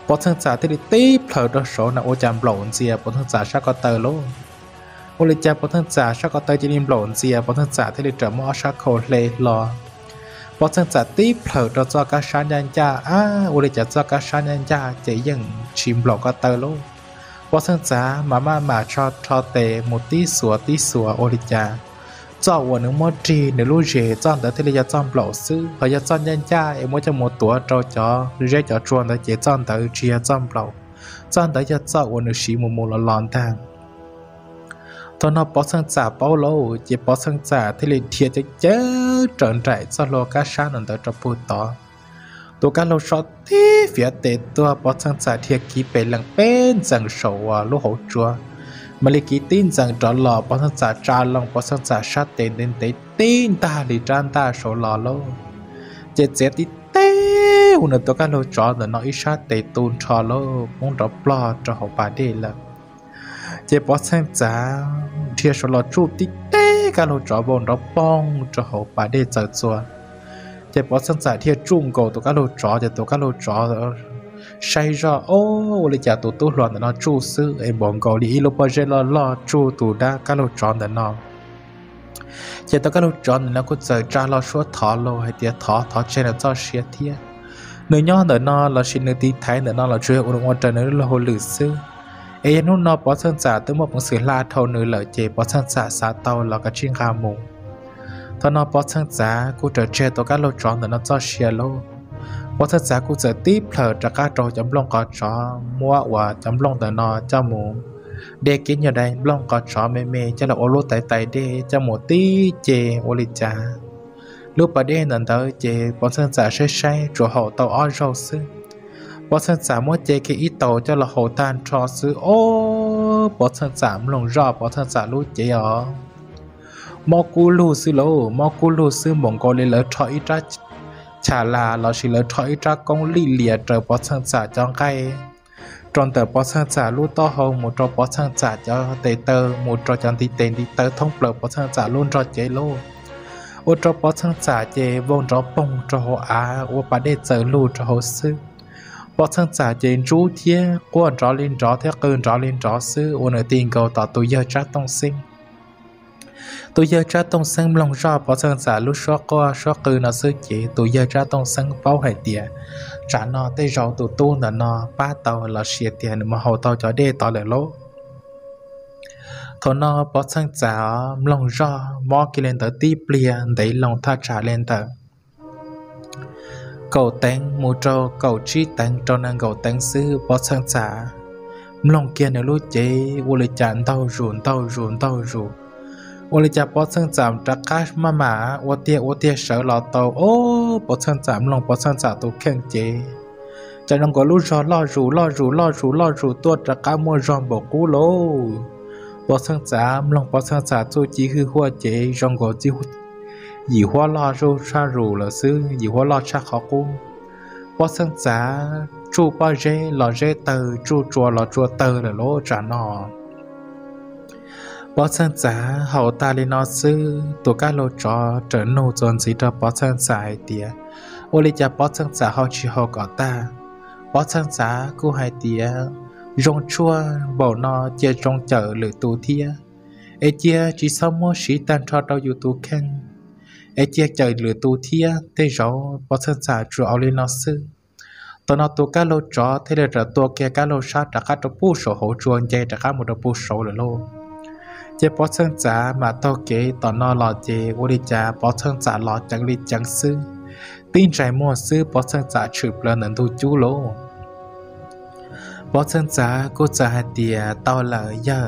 bó thân giả thì tiếp thở đó số nào ô chạm lộn gì bó thân giả sao có tờ luôn ô lê cha bó thân giả sao có tờ chỉ im lộn gì bó thân giả thì trở mỏ sao khổ lê lò bó thân giả tiếp thở đó do cá sa nhân cha á ô lê cha do cá sa nhân cha chỉ dừng chìm lộn có tờ luôn bó thân giả mà cho tề một tí sủa ô lê cha do quần nước mỏ trì nếu lúa rễ do đó thì lê cha do lộn xứ họ do sa nhân cha em muốn cho một tuổi trâu chó rễ chó chuồn đó chỉ do đó chia do lộn do đó cho do quần nước xí mồm là lòn thang ตอน nó ปอสังจ่าเปาโลเจปอสังจ่าที่เรียนเทียจะเจอเจอใจซาโลกาชาหนึ่งตัวจับปูต่อตัวการเราชอตที่เฟียเตตัวปอสังจ่าเทียกีไปหลังเป็นจังโฉวว่าลูกหัวจัวมาเลกีตินจังจอหล่อปอสังจ่าจาลงปอสังจ่าชาเตนเตนตาลีจานตาโฉหล่อโลเจเจติ เจ้าปอสังจ่าเที่ยวจุ่มโกตัวกาโลจอเจ้าตัวกาโลจอใช้จ่อโอ้เลยจ่าตัวตู้หลอนนั่นจู้ซื้อไอ้บองเกาหลีเราพอเจอเราล่อจู้ตัวด้าการเราจอนั่นน่ะเจ้าตัวกาโลจอนั่นแล้วก็เจอจ่าเราชัวร์ถอดเราให้เตี้ยถอดถอดเช่นเราจ่อเสียเที่ยหนึ่งย้อนเดินน่ะเราชินในที่ไทยหนึ่งน่ะเราช่วยอุดมว่าเจอเนื้อเราหลือซื้อ เออนู่นน่ะปอสังจ่าตัวมันคงเสียลาเท่าหนึ่งเลยเจอปอสังจ่าสาเตาเราก็ชินขามุงตอนนั้นปอสังจ่ากูจะเจอตัวการเราจอนั่นน่ะเราช่วยเล่าปอสังจ่ากูจะตีเผลอจากการโจมจำลองกอดจอมัวว่าจำลองแต่นอจมูกเด็กกินอยู่ได้ปอสังจ่าใช้ตัวเขาเตาอ้อยเราซื้อปอสังจ่ามัวเจอกี่อีโตเจ้าเราหัวตานชอซื้อ ปอสังจ่าเจนจู้เทียกวนจอลินจอเทียกลืนจอลินจอซื้อวันหนึ่งตีนเกาต่อตัวเยอะจัดต้องซิง ตัวเยอะจัดต้องเส้นลงจอปอสังจ่าลูกชัวก็ชัวกืนเอาซื้อเจตัวเยอะจัดต้องเส้นเป้าให้เตียจานนอได้เราตัวตู้นั่นนอป้าเตาเราเชียเตียนมาหอเตาจอได้ต่อเลยโลกทอนนอปอสังจ่าลงจอมอกิเลนเตอร์ตีเปลี่ยนได้ลงท่าชาเลนเตอร์เก่าเต็งมูโจเก่าชี้เต็งจนนั้นเก่าเต็งซื้อปอสังจ่าลงเกียนเอาลูกเจวุลิจันเตาหยุนเตาหยุนเตาหยุน ปอสังจ่าเขาตาลีนอซื้อตัวการโลจอเจอโนจนสีดาปอสังจ่าเขาชี้หอกอตาปอสังจ่ากูให้เตียยงชัวบ่อนอเจจงเจอหรือตัวเทียไอเจียจีซัมโมสีตันทอดเราอยู่ตัวแข่งไอเจียเจอหรือตัวเทียได้จอปอสังจ่าจู่เอาลีนอซื้อตอนนั้นตัวการโลจอเทเลตตัวแก่การโลชาตะกัดตัวผู้โสโหจวนเจตะกัดหมดตัวผู้โสเลยโล เจ้าปอสังจ่ามาต่อเกตตอนนอหล่อเจวุลิจ่าปอสังจ่าหล่อจังลิจังซื้อตีนใจมัวซื้อปอสังจ่าฉุบเปลือนหนึ่งตัวจู้โลปอสังจ่ากูจะให้เตียต่อหล่อยะ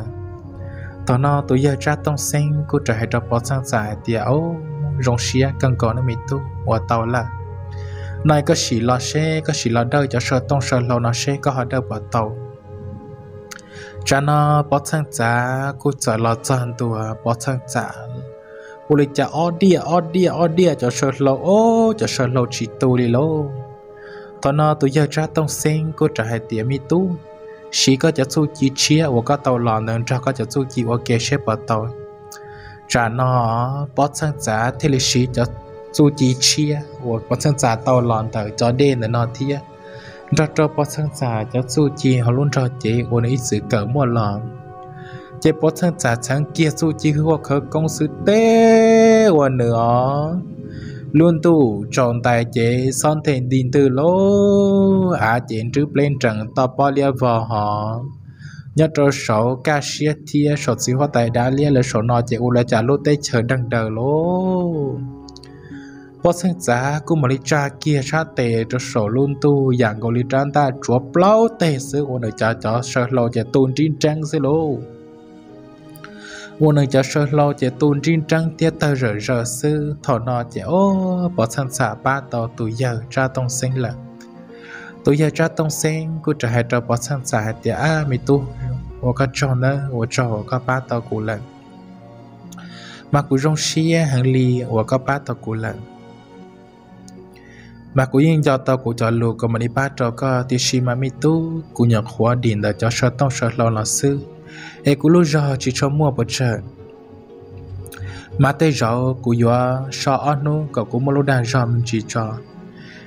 ตอนนอตัวเยอะจัดต้องเส้นกูจะให้ดอกปอสังจ่าเตียโอ้รงเชียกังก่อนไม่ตัวหัวเตาละนายก็ฉี่หล่อเช่ก็ฉี่หล่อเด้อจะชอบต้องเส้นหล่อหล่อเช่ก็หอเด้อปอเตา จอปอสังจ่าจะสู้จีเขาลุ้นจอเจวันนี้สื่อเกิดมั่วหลอม ปอสังจ่ากูมาลิจ่าเกียชาเตจะโสลุ่นตู้อย่างกอลิจันตาจัวเปล่าเตซื้อโอนจ่าจ่อเชลโลจะตูนจีนจังซิโลปอสังจ่ากูจะให้เตียต่อหล่อเจตัวการโลจ่อเจตัวการโลชาตะกัดตัวผู้โสโหจวนเจตะกัดหมดตัวผู้โสเลยโล Một người cho sơ lâu chế tuôn riêng trăng tiết tờ rỡ rỡ sư thỏ nó chế ô bỏ sẵn xả ba tàu tù giờ ra tông sinh là tù giờ ra tông sinh cô trở hại trở bỏ sẵn xả hạt tiết à mì tu ô có trò nơ ô trò có ba tàu cụ lần mà cụ rong xia hàng lì ô có ba tàu cụ lần mà cụ yên cho tàu cụ cho lù của mình đi ba trò có tiết xì mà mì tu cụ nhận khóa điện là cho sơ tông sơ lâu là sư ê cú lú rò chỉ cho mua bớt trời mà tê rò cú gió so ăn nu cậu cú mua lú đàn rò mình chỉ cho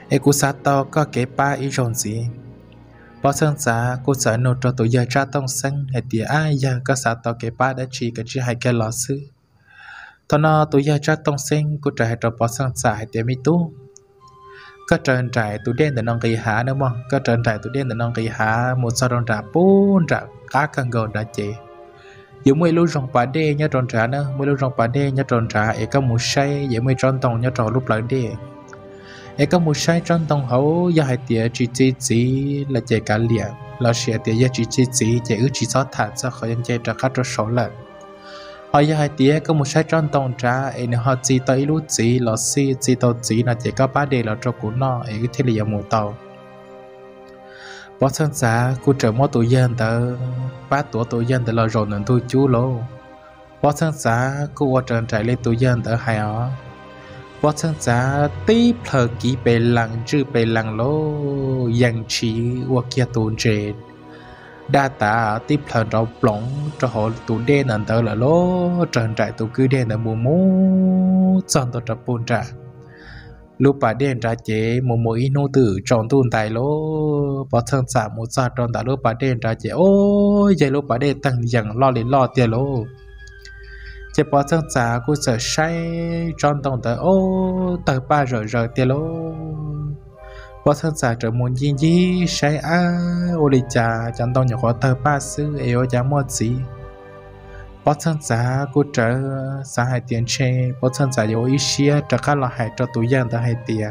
ê cú sát to có kế ba ý rồn gì bỏ sang giá cú sợ nô cho tụi giờ cha tông xanh hệ tía ai giờ có sát to kế ba đã chỉ cái hai cái lọ sư tao nó tụi giờ cha tông xanh cú trả hệ trò bỏ sang giá hệ tía mi tú có trần trải tụi đen để non kỳ há nữa mong có trần trải tụi đen để non kỳ há một sao đòn trả bốn trả cá căng gòn đã chế giữa mấy lúc rong bà đê nhớ tròn trả nữa mấy lúc rong bà đê nhớ tròn trả ấy có một say giữa mấy tròn tòng nhớ tròn lúc lại đê ấy có một say tròn tòng hậu do hai tía chỉ là chế cả liền là sẽ tía do chỉ ước chỉ xót thản ra khỏi dân chế trả khách cho số lần họ do hai tía có một say tròn tòng trả ấy nếu họ chỉ tới lúc chỉ là chỉ tàu chỉ là chế có bà đê là cho của nó ấy thế là một tàu bỏ sang xã cô trở mót tuổi dân từ ba tuổi dân từ lo rồi nên tôi chú lô bỏ sang xã cô qua trần trải lên tuổi dân từ hai ó bỏ sang xã tí phở kỹ bề lằng chữ bề lằng lô dặn chỉ qua kia tuổi trẻ đa tạ tí phở đào plong cho họ tuổi đen nên từ là lô trần trải tuổi cứ đen là mù mù tròn tôi trở buồn trả lúc bà đen ra chế một mũi nô tử tròn tuôn tài lỗ bỏ thân xả một xa tròn tại lúc bà đen ra chế ôi vậy lúc bà đen tăng dần lo lên lo tiền lỗ chế bỏ thân xả cô sợ say tròn tông tới ô tới ba rồi rồi tiền lỗ bỏ thân xả trở muốn gì gì say á ô đi cha chẳng tông nhỏ khó tới ba xứ eo chả mua gì bó thân giá cô trở giá hai tiền chê bó thân giá yếu ý xia trở khá là hai trò tù dân tới hai tiền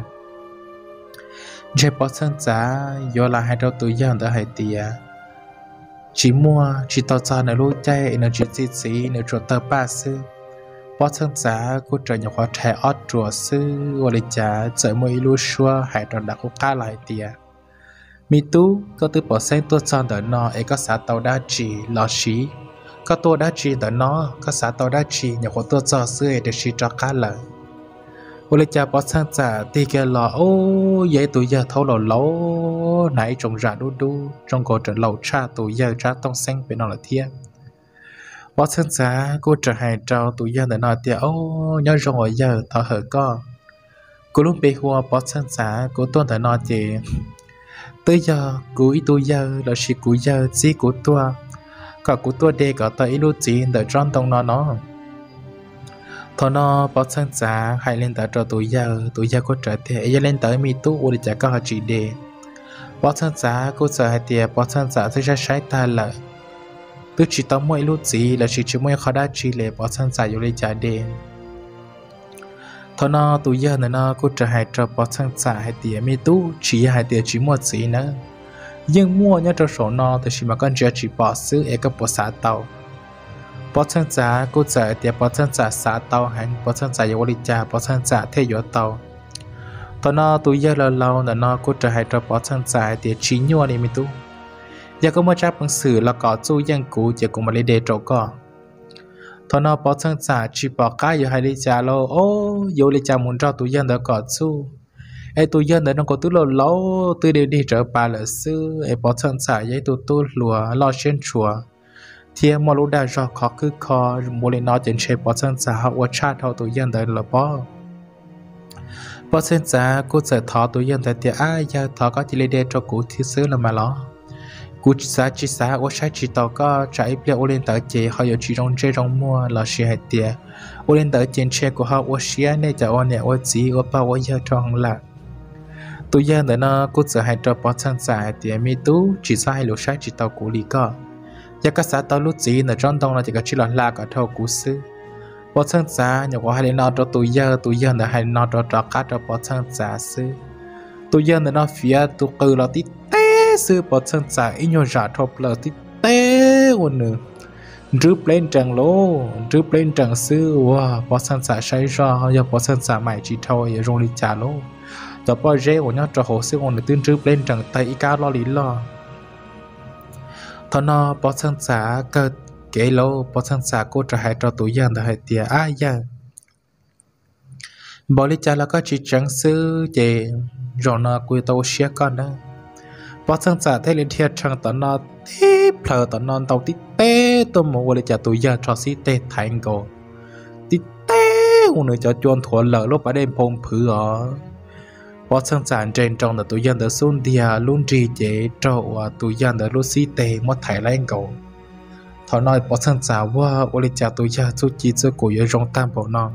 chê bó thân giá yếu là hai trò tù dân tới hai tiền chỉ mua chỉ tỏ ra nở lũ chay nở chỉ xí xí nở trò tờ ba sư bó thân giá cô trở nhỏ khó trẻ ót trùa sư ô lê chá trở mô ý lũ xua hai trò đã khúc khá là hai tiền mi tú có tư bỏ xanh tuốt son tới nó ấy có xá tàu đa chỉ lò xí có tôi đã chỉ tới nó có xã tôi đã chỉ nhà của tôi cho xưa để chỉ cho cá lợn ô lê cha bỏ sang trả thì cái lò ô vậy tụi giờ thâu lò lẩu nãy trồng rạ đu đu trong cổ trở lẩu cha tụi giờ cha tông xanh bên nó là thiệt bỏ sang trả cô trở hàng trâu tụi giờ tới nó thì ô nhớ rồi hồi giờ thở hở co cô lúc bị hùa bỏ sang trả cô tuân tới nó thì tới giờ cuối tụi giờ là chỉ cuối giờ chỉ của tôi cả cụ tua đê cả tới lũ chỉ để tròn tông nó thôi nó bảo sang giá hãy lên tới cho tụi giờ có trở thế giờ lên tới mi tú u để trả các họ chỉ đê bảo sang giá cô sợ hai tiệp bảo sang giá sẽ ra sai ta lợ tôi chỉ tao mỗi lũ chỉ là chỉ mỗi khó đã chỉ lệ bảo sang giá vô để trả đê thôi nó tụi giờ nữa nó cô trở hai cho bảo sang giá hai tiệp mi tú chỉ hai tiệp chỉ một chỉ nữa nhưng mua nhớ cho số nó thì chỉ mà con trẻ chỉ bỏ xứ ở các bộ xã tàu bỏ sang giá cô trẻ thì bỏ sang giá xã tàu hành bỏ sang giá yêu lịch cha bỏ sang giá thế giới tàu tao nó tụi giờ lâu là nó cô trẻ hay cho bỏ sang giá thì chỉ nhua đi mi tú giờ có một tráp bằng sử là có chú dân cũ chỉ cùng mà lấy đề trâu cò tao nó bỏ sang giá chỉ bỏ cái yêu hay lịch cha lâu ô yêu lịch cha muốn cho tụi dân đã có chú ai tụi dân đấy nó có tụi lâu tụi đi đi trở ba là sư ai bỏ thân xả giấy tụi lùa lo trên chùa thì em mau đã cho khó cứ khó mua lên nó trên xe bỏ thân xả họ qua cha thâu tụi dân đấy là bỏ thân xả cô sẽ thọ tụi dân đấy thì ai giờ thọ có chỉ lấy để cho cụ thì xứ là mà nó cụ chỉ xả qua sai chỉ tàu có chạy bia ô lên tới chị họ giờ chỉ trong chơi trong mua là xe hạt tiền ô lên tới trên xe của họ qua xe này chả ô này ô gì ô bao ô giờ trong là tụi dân để nó cút sửa hai trò bỏ sang xài thì em tú chỉ sai hai lỗ sai chỉ tàu cũ lì co, giờ các xã tàu lút gì là tròn tông là chỉ có chỉ là la cả thâu cũ xứ, bỏ sang xài nhậu có hai đứa nó cho tụi dân để hai nó cho cá cho bỏ sang xài xứ, tụi dân để nó phía tụi cừ là tí té xứ bỏ sang xài ít nhồi rã thâu là tí té quần nữa, Rướp lên tràng lô, rướp lên tràng sư, wow, bó sẵn sả say ra, giờ bó sẵn sả mày chỉ thôi, rồi đi trả lô. Giờ bó rê của nhau trò hồ sư còn được tương rướp lên tràng tay cao lo lý lo. Thôi nó bó sẵn sả cơ kế lô, bó sẵn sả cô trả hại trò tụi dân thờ hại tìa, ai dạ. Bó lý trả là có chỉ tràng sư, chè, rồi nó quý tàu xe con đó. Bó sẵn sả thấy lên thiệt tràng tỏ nó, thế phở tỏ non tàu tí tê. Tôi muốn gọi là tụi giờ cho xí tê thành cổ tí tê của người cho chuồn thuở lỡ lúc bà đêm phong phứ ở bó sân sản trên trong là tụi dân đã xuống thì luôn trì chế trậu tụi dân đã lúc xí tê mất thải lên cổ thọ nói bó sân sản qua gọi là tụi giờ xuất chi cho cổ dưới rong tam bộ non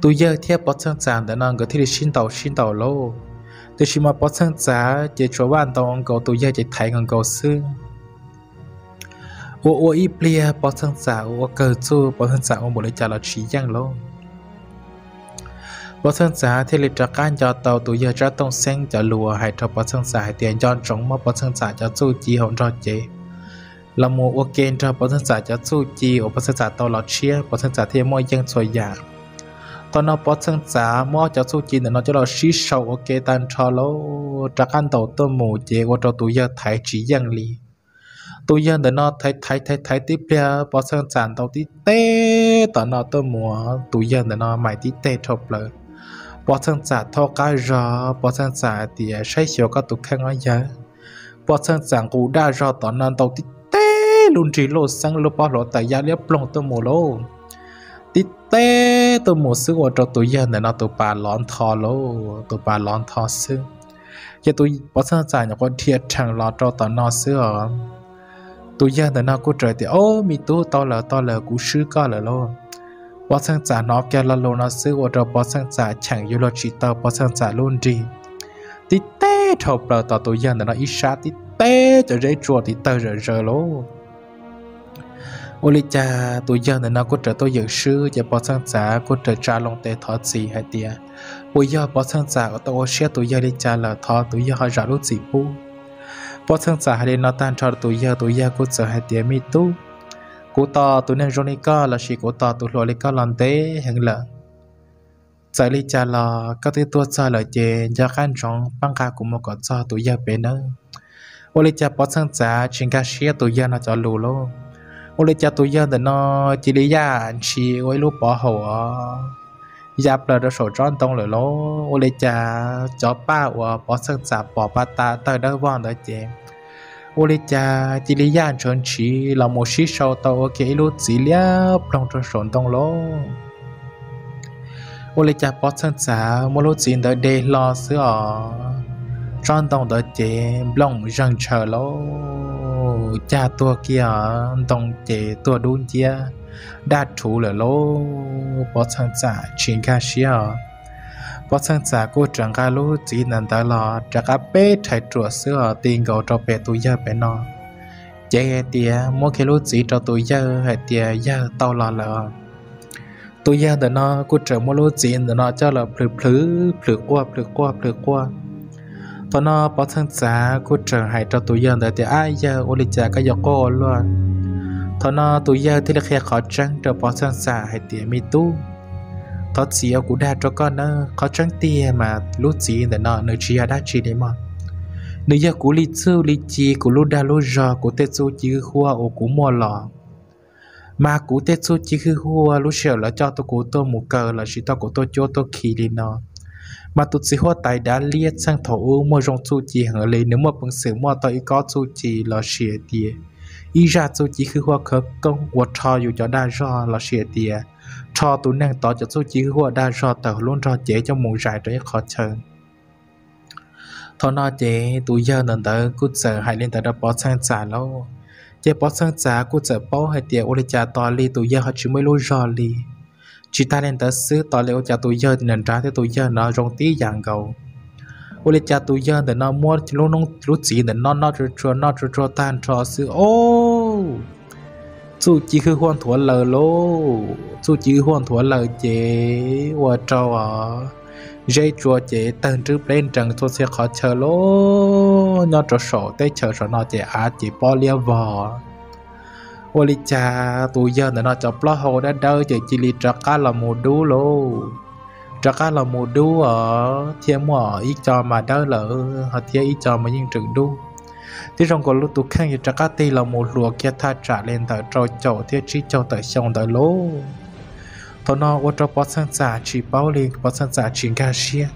tụi giờ theo bó sân sản đã non có thể xin tàu lâu thì khi mà bó sân sản chế chỗ bàn tàu ông cổ tụi giờ chế thải ngần cổ xương ô ít bia bó thân giả ô cờ chua bó thân giả ông bố lấy trả là trí giang lô bó thân giả thì lịch trả can cho tàu tụi giờ trả tông xanh trả lùa hay cho bó thân giả hay tiền cho trống mà bó thân giả cho chua chi hỗn trò chế là một ô kênh cho bó thân giả cho chua chi ô bó thân giả tàu lọt chia bó thân giả thì mỗi dân xoay giả tao nó bó thân giả mỗi cho chua chi nó cho là xí sầu ok tan cho lô trả can tàu tơ mù chế ô cho tụi giờ thái trí giang lì tụi dân để nó thấy tiếp theo bó sân sản tao tí tê tao nó tao mùa tụi dân để nó mày tí tê thộp lỡ bó sân sản thô cá rò bó sân sản thì xây xíu các tụi khăn ở giá bó sân sản cụ đa rò tao nó tao tí tê luôn trí lô sang lô bó lô tại giá liếp lông tao mùa lô tí tê tao mùa xứ của tụi dân để nó tụi bà lón thò lô tụi bà lón thò xứ chứ tụi bó sân sản nhỏ con thiệt chẳng lọt cho tao nó xứ ở tụi giờ tụi nó cố trời thì ô mi tu to lờ cú sư co lờ lo bó sang giả nó kia là lô nó sư ô bó sang giả chẳng yêu lo chỉ tao bó sang giả luôn đi tí tê thộp lờ tao tụi giờ tụi nó ít xa tí tê cho dễ chùa tí tơ rờ lô ô lì cha tụi giờ tụi nó cố trời tôi dựng sư giờ bó sang giả cố trời cha long tê thọ gì hay tiề bây giờ bó sang giả của tao xe tụi giờ đi cha lờ thọ tụi giờ hơi rõ lúc gì bu bó thân giả để nó tan cho tụi giờ cô sợ hai tiếng mi tu cô to tụi nên Jonica là chỉ cô to tụi lôi cái làm thế hẹn lợ giải lý trả là các thứ tua trả lời trên do khán trọng băng ca của một con cho tụi giờ bên đó ô lý trả bó thân giả trên các xe tụi giờ nó cho lù luôn ô lý trả tụi giờ để nó chỉ lý giả chỉ với lúc bỏ hậu giáp là sổ tròn tông lửa lô ô lê cha chó ba của bó sân giả bỏ ba ta tới đó vòn đó chị ô lê cha chỉ lý gian chuẩn chỉ là một xí sâu tàu kể lút dí liếp trong sổ tông lô ô lê cha bó sân giả một lút dí tới đây lo sữa tròn tông đó chị lòng răng chờ lô cha tua kia tông chị tua đun chia đa chủ là lô bó sang giả chính ca xia bó sang giả cô chẳng ca lô chỉ nằm ta lò trả cá bé thải trùa sữa tiền gạo cho bé tụi giờ bé nó chạy tía mỗi khi lô chỉ cho tụi giờ hay tía giờ tao lò lợ tụi giờ để nó cô trở mỗi lô chỉ để nó cho là phứ qua tao nó bó sang giả cô trở hay cho tụi giờ để tía ai giờ ô lịch trả cái giờ cô luôn thọ nó tụi giờ thì là khe khó trắng cho bó sang xả hay tiền mi tu thọ chỉ ở cũng đa cho con nó khó trắng tiền mà lúc gì để nó nơi chia đa chi đấy mà nơi giờ cũng lý chi cũng lúc đa lúc giờ cũng tết số chứ khoa ô cũng mua lò mà cũng tết số chứ khoa lúc chiều là cho tôi cũng tôi một cờ là chỉ tao của tôi cho tôi khí đi nó mà tụi chỉ hoa tài đã liệt sang thổ mua rong số chi hở lấy nếu mà bằng sự mua tôi có số chi là xỉa tiền ý ra số chỉ khứ hoa khớp công của trò dù cho đa rò là xỉa tìa trò tụ năng tỏ cho số chỉ khứ hoa đa rò tờ luôn rò chế cho mù rải trở khó chờ thọ nó chế tụi giờ nền tờ cút giờ hãy lên tờ đã bó sang trả lâu chế bó sang trả cút giờ bó hay tìa ô lê trả tòa lì tụi giờ họ chỉ mới lối rò lì chỉ ta lên tờ xứ tòa lì ô trả tụi giờ nền trả thế tụi giờ nó rong tí dạng cầu ô lê trả tụi giờ để nó mua luôn luôn lút gì để nó tan trò xứ ô chú chỉ cứ hoàn thuở lờ lô chú chỉ hoàn thuở lờ chế và trâu ở dây chùa chế tầng trước lên trần tôi sẽ khó chờ lô nó trò sổ tới chờ sổ nó chế á chế bỏ lia vò Ô lì cha tụi giờ nó cho pló hồ đã đỡ chạy chỉ lì trà cá là mùa đú lô trà cá là mùa đú ở thiên mỏ ít cho mà đỡ lỡ họ thiên ít cho mà những trường đú thế trong còn lúc tụi khang thì trà cá tê là mùa lúa kia tha trả lên tới trò chậu thiên trí chậu tới sông tới lô thôi nó ô trò bó sáng giả chỉ bao liền bó sáng giả chỉ gà xia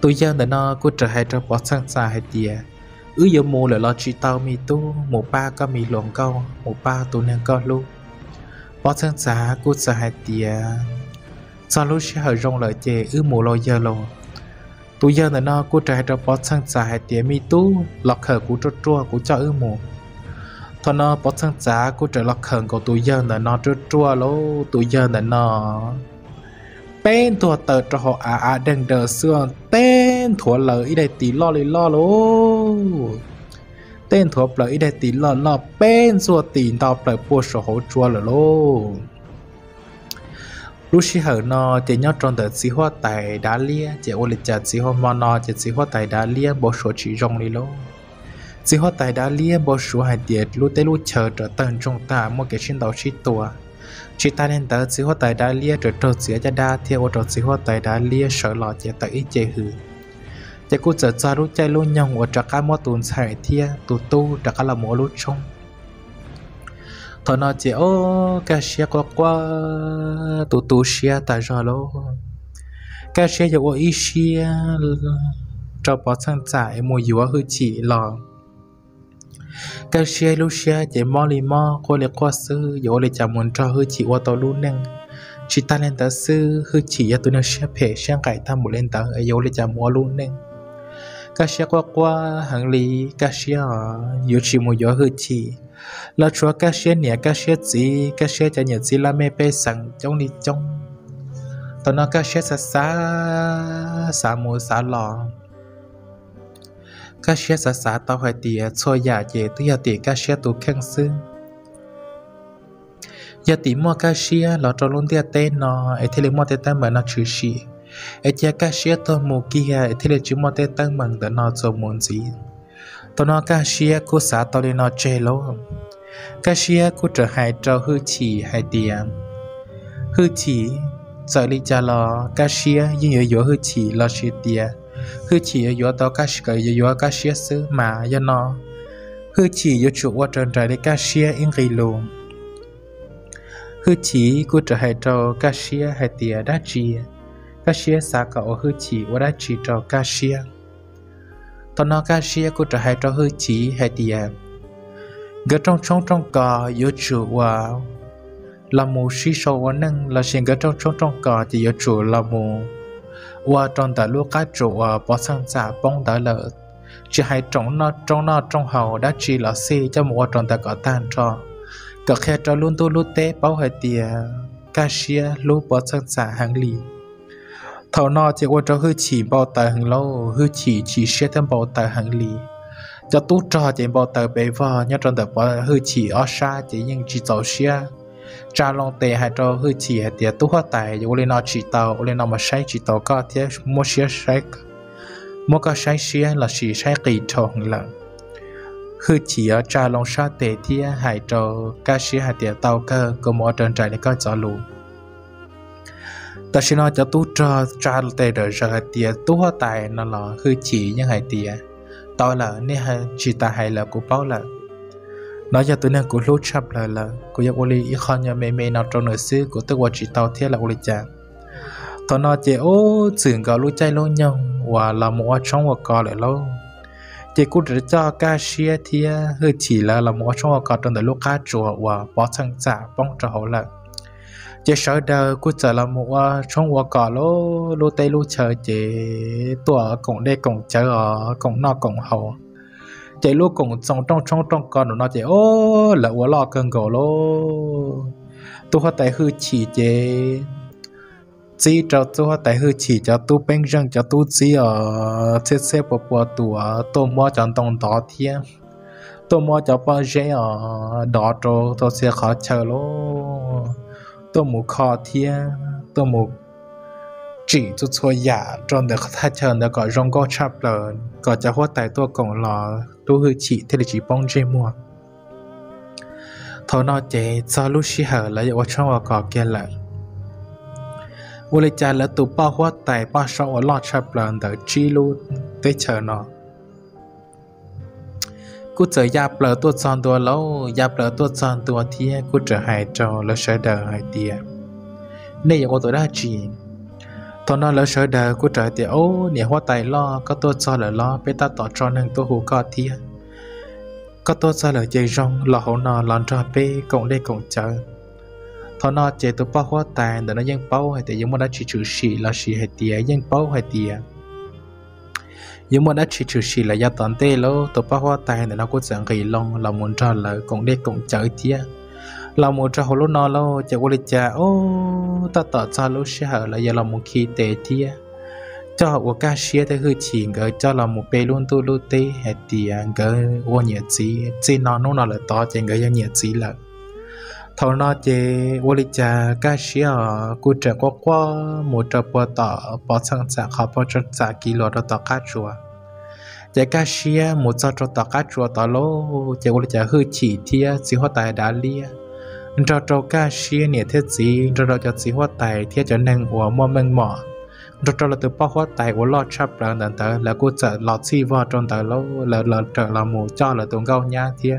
tụi giờ nó cứ trở hay trò bó sáng giả hay tìa ứ giờ mù lại lo chỉ tao mi tu mù ba có mi luồng câu mù ba tu nên câu luôn bó sáng giả cút sợ hãi tìa sao lúc sẽ hơi rong lợi chè ứ mù lo giờ lo tu giờ này nó cút trái cho bó sáng giả hãi tìa mi tu lọc khờ cút trôi trôi cút cho ứ mù thôi nó bó sáng giả cút trái lọc khờ của tu giờ này nó trôi trôi luôn tu giờ này nó tên thua tờ cho họ à đằng đờ xương tên thua lợi đây tí lo lì lo luôn tên thua lợi đại tỷ lợn lợn bên xua tỷ tao lợi bùa sổ hổ chua lợn lô lúc xí hở nó chỉ nhớ tròn đợt xí hoa tài đá lia chỉ ô lịch chặt xí hoa mòn nó chỉ xí hoa tài đá lia bùa sổ chỉ rong đi lô xí hoa tài đá lia bùa sổ hai tiệt lúc tới lúc chờ trở tận trong ta một cái xin đầu xí tua chỉ ta nên tới xí hoa tài đá lia trở trở xí ra đa theo trở xí hoa tài đá lia sợ lọ chỉ tới ít chơi hư chỉ có trở ra lúc chạy luôn nhong ở trạc cá mò tuôn sải thia tụ tu trạc cá là mò lúc trong thôi nó chỉ ô cá xia qua tụ tu xia tại rồi lô cá xia giờ ô ít xia cho bỏ sang sải mùi dừa hơi chỉ lò cá xia lúc xia chỉ mò lì mò qua lì qua sư giờ lì chả muốn cho hơi chỉ qua tàu luôn nè chỉ ta lên tới sư hơi chỉ tụi nó xia phe xia cải tham một lên tới giờ lì chả mò luôn nè cá xia qua hàng lì cá xia yếu chỉ một gió hơi chỉ là chúa cá xia nhẹ cá xia chả nhẹ gì là mẹ bé sẵn trong đi trong tao nói cá xia xa xa xa mùa xa lò cá xia xa xa tao phải tỉa soi giả chế tứ giả tỉa cá xia tụ khang sư giả tỉa mua cá xia là cho luôn tỉa tên nó ấy thế lấy mua tên tên mà nó chữ xì ấy chia cá xia to mù kia ấy thế là chúng mò tê tăng bằng tận nó rồi muốn gì, tao nói cá xia cố xả tao lên nó chơi lâu, cá xia cố trở hại cho hư chỉ hại tiệm, hư chỉ giờ đi trả lò cá xia nhưng yếu yếu hư chỉ lò xia tiệm, hư chỉ yếu yếu tao cá xia yếu yếu cá xia xứ mà do nó, hư chỉ yếu chủ qua trần trời để cá xia yên kỳ luôn, hư chỉ cố trở hại cho cá xia hại tiệm đã chia. Cá xia xa cậu hư chỉ và đã chỉ cho cá xia tao nói cá xia cô trở hại cho hư chỉ hay tiền gỡ trong cò yếu chủ và là mù xí sâu và nâng là xin gỡ trong cò thì yếu chủ là mù và trong tờ lúa cá chủ và bỏ sang giả bông tờ lợn chỉ hay trong nó trong hầu đã chỉ là xì cho mùa trong tờ cỏ tan cho cỡ khe cho luôn tu lú té bao hay tiền cá xia lú bỏ sang giả hàng lì thầu nọ chỉ qua cho hư chỉ bao tài hàng lâu hư chỉ xe thêm bao tài hàng lì cho tú trò chỉ bao tài bể vò nhớ trong tờ bao hư chỉ ở xa chỉ nhưng chỉ tàu xe cha long tề hay cho hư chỉ hay tiệt tú hoa tài dù lên nọ chỉ tàu lên nọ mà say chỉ tàu có thế mua xe say mua cái say xe là chỉ say kỳ thường lận hư chỉ ở cha long xa tề thì hay cho cái xe hay tiệt tàu cơ cơ mua trên trời để có gió luôn ta xin nói cho tú cho cha tê đỡ ra hạt tía tú hoa tài nó là hư chỉ những hạt tía tao là nè chỉ ta hay là của bao là nói cho tụi nên của lú chập là của gia oli ít con nhà mẹ nào trong nửa xứ của tụi qua chỉ tao thế là oli cha tao nói chị ô tưởng cả lú chay lú nhau và là một trong một cò lại lâu chị cũng để cho cá xia thì hư chỉ là một trong một cò trong đời lú cá chùa và bỏ sang giả bông cho họ là chế sở đời của trở là một trong quả cỏ lô lô tây lô chờ chế tủa cổng đây cổng chờ ở cổng nọ cổng hậu chế lô cổng trong con nó chế ô là quả lọ cần gỗ lô tôi hoa tài hư chỉ chế chỉ cho tôi hoa tài hư chỉ cho tôi bên răng cho tôi chỉ ở xe bò tủa tôi mua chọn tông đó thiên tôi mua cho bao rẻ ở đó cho tôi sẽ khó chờ lô tôi muốn khó thiê tôi muốn chỉ cho tôi giả trong đời thay chờ đời gọi rong go chập lợn gọi cho hoa tài tôi còn lò tôi hư chỉ thế là chỉ bông dây mua thọ nó chế cho lúc xí hở là dạo trong vào cỏ kia lợ vô lịch trả lỡ tù bao hóa tài bao sọ ở lọt chập lần đỡ chi luôn tới chờ nó cú trở giáp lỡ tuột tròn tua lâu giáp lỡ tuột tròn tua thia cú trở hại trò lỡ sợ đờ hại tia nên dạo tôi đã chỉ thọ nó lỡ sợ đờ cú trở tia ô nè hóa tài lo có tuột tròn lỡ lo bê ta tỏ tròn nâng tua hú cọ thia có tôi ra lời dây rong là hậu nọ lăn ra bê cộng đây cộng chờ thọ nọ chế tụ bao hoa tàn để nó giăng bao hay để giống một đã chỉ trừ xì là xì hay tiề giăng bao hay tiề giống một đã chỉ trừ xì là gia toàn tê lâu tụ bao hoa tàn để nó có dạng gầy long là muốn ra lời cộng đây cộng chờ tiề là muốn ra hậu lô nọ lâu chạy qua lịch cha ô ta tỏ ra lối xe hở là giờ là một khi tê tiề cho họ ca sĩ thì hơi chỉ gỡ cho là một bê luôn tu lút tê hết thì gỡ ô nhiệt gì nó là to trên gỡ nhiệt gì là thầu nó chế ô lịch cha ca sĩ ở cụ trợ quá qua một trợ bò tỏ bò sang sạc họ bò chân sạc kilo đó tỏ cá chua chế ca sĩ một trợ cho tỏ cá chua tỏ lô chế ô lịch cha hơi chỉ thia chỉ hoa tài đá lia cho ca sĩ nhiệt thiết gì cho chỉ hoa tài thiết cho năng của mua măng mỏ đó là từ bao hóa tài của lọt chập là đàn tớ là cô trợ lọt xì vào trong tớ lâu là trợ là mù cho là tuồng gâu nha thiên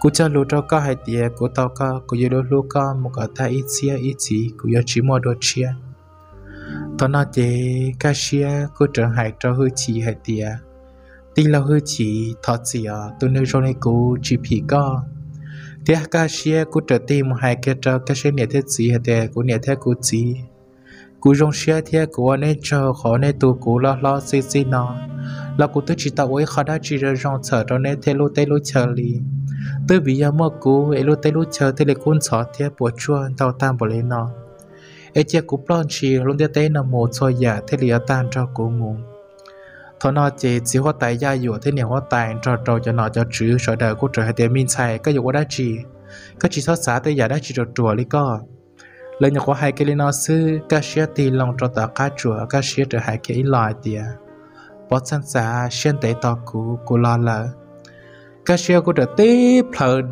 cú cho lúa cho có hai tiền của tao có cú giờ lúa có một cái thay ít xí cú giờ chỉ mua đôi xia tao nói thì cá xia cú trở hại cho hư chỉ hai tiền tin là hư chỉ thọ gì à tôi nói rồi này cú chỉ phí co tiếc cá xia cú trở tìm hai cái cho cá xia nhẹ thế gì hai tiền cú nhẹ thế cú gì cú rong xia thia cú anh ấy chờ khó nên tụ cú lo xí nó là cú tự chỉ tạo ấy khó đã chỉ ra rong chờ cho nên thế lô tê lô chờ li tự vì giờ mà cú ấy lô tê lô chờ thế là cuốn xóa thia bỏ chua tao tam bỏ lên nó ấy chia cú plon chỉ luôn thế tê nằm một soi giả thế là tan cho cú mù thọ nó chỉ hoa tài gia dụ thế nhiều hoa tài trò cho nó cho chữ sợ đời cú trở hay tiền minh xài các dụng đã chỉ các chỉ xóa xá tê giả đã chỉ trò chùa li co lời nhạc của hai cái liên nó sư cá xía thì lòng cho tờ cá chùa cá xía trở hai cái loại tìa bó sẵn sàng xuyên tế tỏ của lo lỡ cá xía của trở tiếp lỡ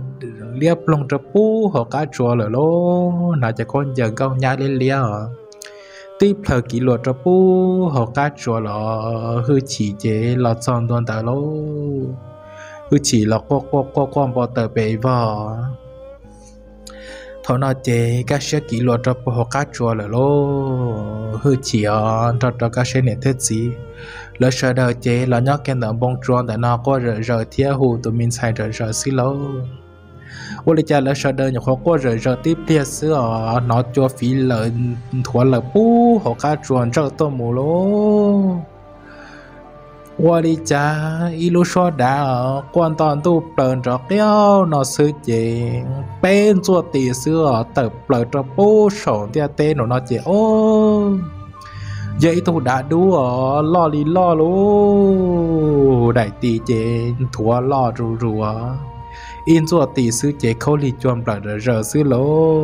liếp lòng trở bú hồ cá chùa lỡ lô nó chả con dần câu nhá lên liếp tiếp lỡ kỷ luật trở bú hồ cá chùa lỡ hư chỉ chế lọt xong tuần tờ lô hư chỉ lọt qua bó tờ bể vò thọ nó chế các xe kỷ luật cho họ cá chua là lô hư chỉ ở cho các xe này thế gì lỡ sợ đời chế là nhóc cái nợ bông tròn để nó có rời thia hù tụi mình xài rời xí lô ô lê cha lỡ sợ đời nhóc họ có rời tiếp thia xứ ở nó cho phí lợn thua lợn bú họ cá chuồn cho tôi mù lô qua đi cha ilu so đã quan toàn tu bền trọc kéo nó sư chị bên cho tì xưa tập bền trọc bố sổn tia tên nó chị ô vậy tu đã đu ở lo lì lo lú đại tì chị thua lo rù rù in cho tì sư chị khâu lì chuông bền rờ sư lô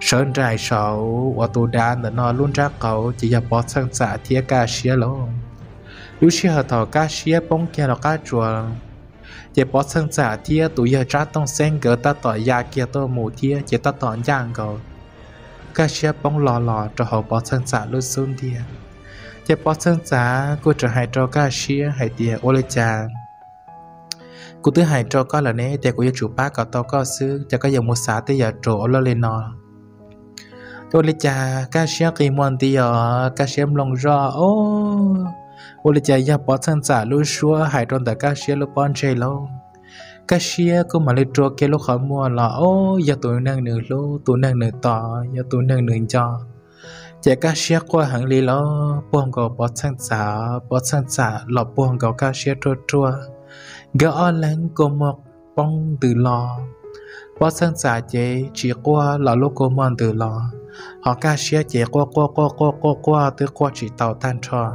sơn trải sầu và tu đan để nó luôn ra cầu chỉ là bỏ sang xã thia ca xía lô lúc xưa họ thọ cá xía bông kia là cá chua, chỉ bỏ sang giả thia tụi giờ trát tông sen gỡ ta tỏi da kia tôi mù thia chỉ ta tỏi giang cầu, cá xía bông lò cho họ bỏ sang giả luôn xương thia, chỉ bỏ sang giả cô trở hại cho cá xía hại thia ô lê cha, cô thứ hại cho có là nè, thì cô giờ chủ bác cả tao có xứ, cho có giờ mua xả tới giờ trổ lo lên nọ. Ô lê cha cá xía kỳ mòn thia cá xía lồng rò ô ô lê cha ya bỏ sang giả lối xua hải tròn tại cá xía lối pon chơi lâu cá xía cứ mà lối trua kia lối khó mua là ô giờ tụi nàng nửa lối tụi nàng nửa tỏ giờ tụi nàng nửa cho chạy cá xía qua hàng lì lâu buông gò bỏ sang giả lọ buông gò cá xía trua gỡ lánh cô mọc bông từ lò bỏ sang giả chạy chỉ qua lọ lối cô mòn từ lò họ ca xia chế qua từ qua chỉ tàu tan cho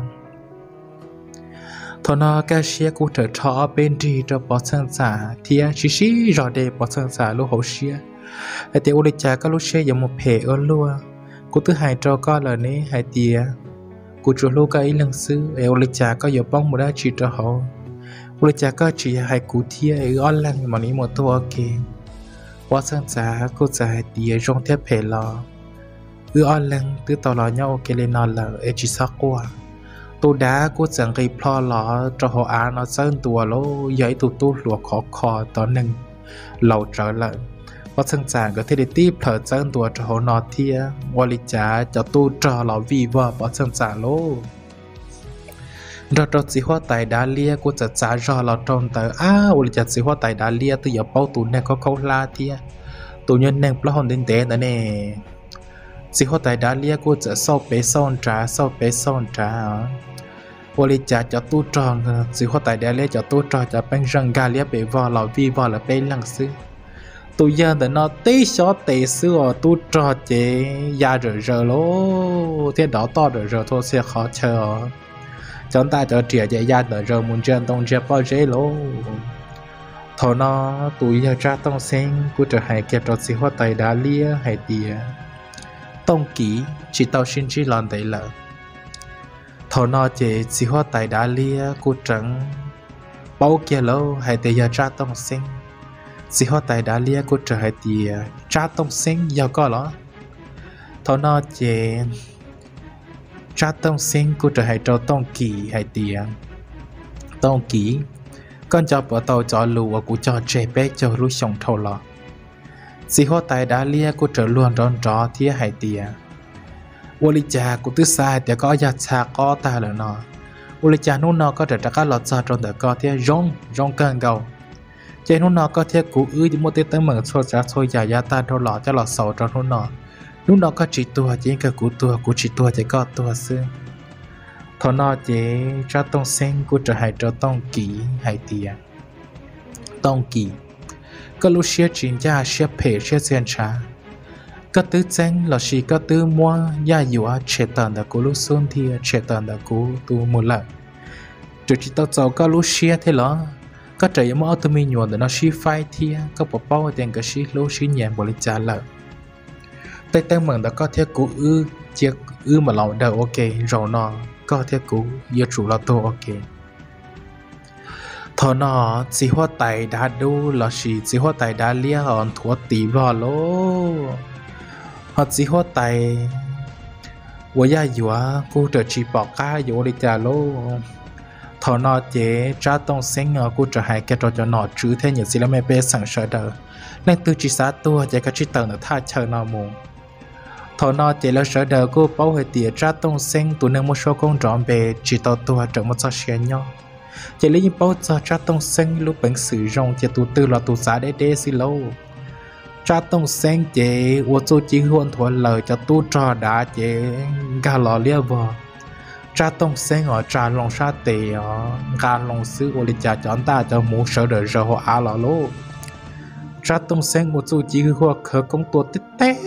thọ nó ca xia cũng trở cho bên gì cho bỏ sang xả thì chỉ xí rõ để bỏ sang xả lô hậu xia hãy tiêu lịch trả các lô xia giống một phe ở lúa cũng thứ hai cho con là nấy hai tia cũng cho lô cái lần xứ tiêu lịch trả các giờ bông một đã chỉ cho họ lịch trả các chỉ hai cụ thia ở lần mà ní một tô ok bỏ sang xả cô xả hai tia trong thép phe lò ở lần từ tàu lò nhau ok lên nó là chỉ sao qua tôi đã cố gắng gây plo lọ cho họ ăn nó sơn tua lố giấy tụt lụa khó khó tỏ nâng lầu trở lại và sẵn sàng có thể để tiếp thở sơn tua cho họ nọ thia ngoài lý trả cho tôi trở lọ vì vợ và sẵn sàng lố rồi cho sĩ hoa tài đá lia cố trả trả rõ lọ trong tờ á ôi lý trả sĩ hoa tài đá lia từ giờ bao tụi này có câu la thia tụi nhân nâng plo hồn đến tế nữa nè sĩ hoa tài đá lia cố trả sau bế son trả vô lý trả cho tu tròn sự hoa tài để lấy cho tu tròn cho bên rừng gà lấy bị vò lò vi vò là bên lăng xứ tôi giờ để nó tí xó tê xưa tu tròn chế da rửa lố thế đó to rửa thôi sẽ khó chờ chúng ta cho trẻ dễ da rửa muốn chân tông chế bao chế lố thôi nó tôi giờ ra tông sen của trở hại kẹp cho sự hoa tài đã lia hại tìa tông kỹ chỉ tao xin chỉ làm đấy là thọ nó chỉ sĩ hoa tài đá lia cô trắng bao kia lâu hãy để giờ cha tông sinh sĩ hoa tài đá lia cô trở hãy để cha tông sinh giờ có ló thọ nó chỉ cha tông sinh cô trở hãy trâu tông kỳ hãy để tông kỳ con cho bỏ tàu cho lù và cô cho trẻ bé cho lũ sòng thầu lọ sĩ hoa tài đá lia cô trở luôn rón ró thì hãy để vô lý cha cũng tức sai để có giá cha có ta là nó vô lý cha nút nó có thể trả các lọt xa trong đời có thế rong cơn gầu chế nút nó có thể cú ư một tiết tới mừng xô giá xôi giả giá ta đâu lọt cho lọt sầu trong nút nó có chỉ tua chỉ cái cú chỉ tua chỉ có tua xưa thọ nó chế cho tông sen của trở hại cho tông kỹ hại tiền tông kỹ các lúc xia chính gia xia phe xia xuyên trà các tứ tranh là chỉ các tứ mua gia dụa chế tận đã cố lúc xuân thì chế tận đã cố tu một lần trừ chỉ tao giàu các lúc xia thế là các trẻ em ở từ mình nhuận để nó xí phai thì các bảo bao tiền cái xí lúc xí nhẹ bỏ lên trả lại tay tay mừng đã có thể cố ư chiếc ư mà lòng đầu ok rồi nó có thể cố giờ chủ là tôi ok thọ nó chỉ hoa tài đã đu là chỉ hoa tài đã lia hòn thua tí vào lố họ chỉ hoa tài của gia dũa cô trở chỉ bỏ cá dỗ đi trả lô thọ nó chế trả tông sinh ở cô trở hai cái cho nó chứ thế nhiều gì lắm em bé sẵn sợ đỡ nên từ chỉ sát tua chạy các chỉ tầng nó tha chờ nó muốn thọ nó chế là sợ đỡ cô bảo hệ tiền trả tông sinh tụi nên một số con tròn bề chỉ tao tua trở một số xe nhau chế lấy những bao giờ trả tông sinh lúc bệnh sử dụng chế tụi tư là tụi giá để xí lâu cha tông sen chế ô tô chỉ huân thuận lời cho tu trò đã chế gà lò lia vò cha tông sen ở trà lòng sa tề ở gà lòng xứ ô li cha chọn ta cho muốn sợ đời rồi họ á lò lô cha tông sen ô tô chỉ huân khờ công tu tít té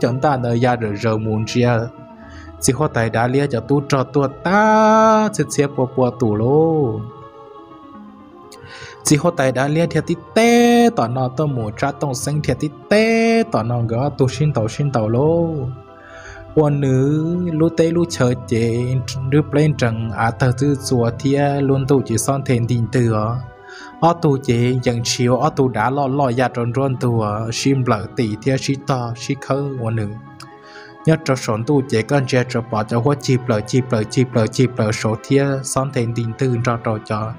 chọn ta đời gia đời rồi muốn chia chỉ hoa tài đã lia cho tu trò tu ta sẽ xếp bò bò tủ lô chỉ hoa tài đã lia thiệt tít té tỏ nó tôi muốn trả tông sinh thiệt tí tê tỏ nó gỡ tôi xin tàu lô quân nữ lũ tê lũ chờ chế đứa lên trần á thờ dư chùa thia luôn tụ chỉ son thền tình từ ở tụ chế dần chiều ở tụ đã lo ra tròn tròn tụ sim lợ tỷ thia xí to xí khơ quân nữ nhất cho sốn tụ chế con trẻ cho bỏ cho hoa chip lợ số thia son thền tình từ cho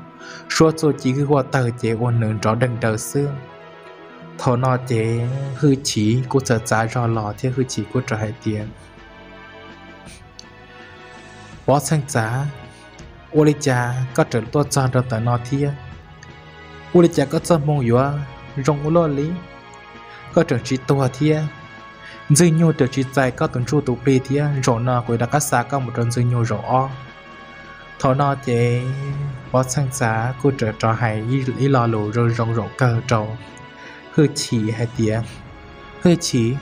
số số chỉ cứ qua tờ chế ôn nướng rõ đằng đầu xương thọ nọ chế hư chỉ của sợ giá rõ lò thế hư chỉ của trở hại tiền bó sang giá ô lý cha có trở tốt cho ra tờ nọ thia ô lý cha có cho mong yếu rong ô lo lý có trở chỉ tùa thia dư nhu trở chỉ dài có tuần trụ tụ bì thia rõ nọ của đã cắt xa có một trận dư nhu rõ o thọ nọ chế bó sang giá cô trở trò hãy ý lò lù rồi rộng cơ trầu hư chỉ hãy tía hư chỉ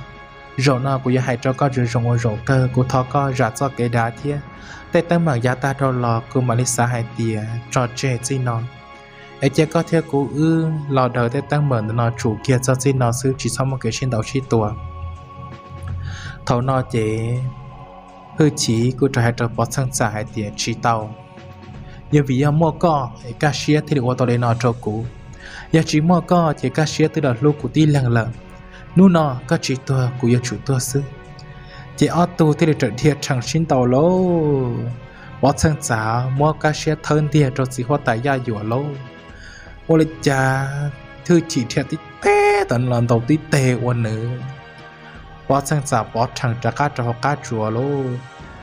rồi nó cũng hay cho có rượu rồng rượu cơ của thọ có rạ cho cái đá thiê tây tấm bằng giá ta đâu lò của Malaysia hay tiề trò chơi gì nó ấy chơi có thiê của ư lò đời tây tấm bằng nó chủ kia cho gì nó xứ chỉ sau một cái trên đầu chi tua thầu nó chế hơi chỉ của trò hay trò bỏ sang xã hay tiề chỉ tàu giờ vì giờ mua co ấy cá xía thì được qua tàu để nó trâu cũ giờ chỉ mua co thì cá xía từ đầu lúc của ti lằng lằng nụ nọ các chị tôi của yêu chủ tôi xứ chị ở tù thì được trở thiệt chẳng xin tàu lâu bỏ sang giá mua các xe thân thiệt cho chị hoa tài gia dùa lâu ô lịch cha thư chị thiệt tí tê tận lần đầu tí tê ô nữ bỏ sang giá bỏ chẳng trả cá cho họ cá chùa lâu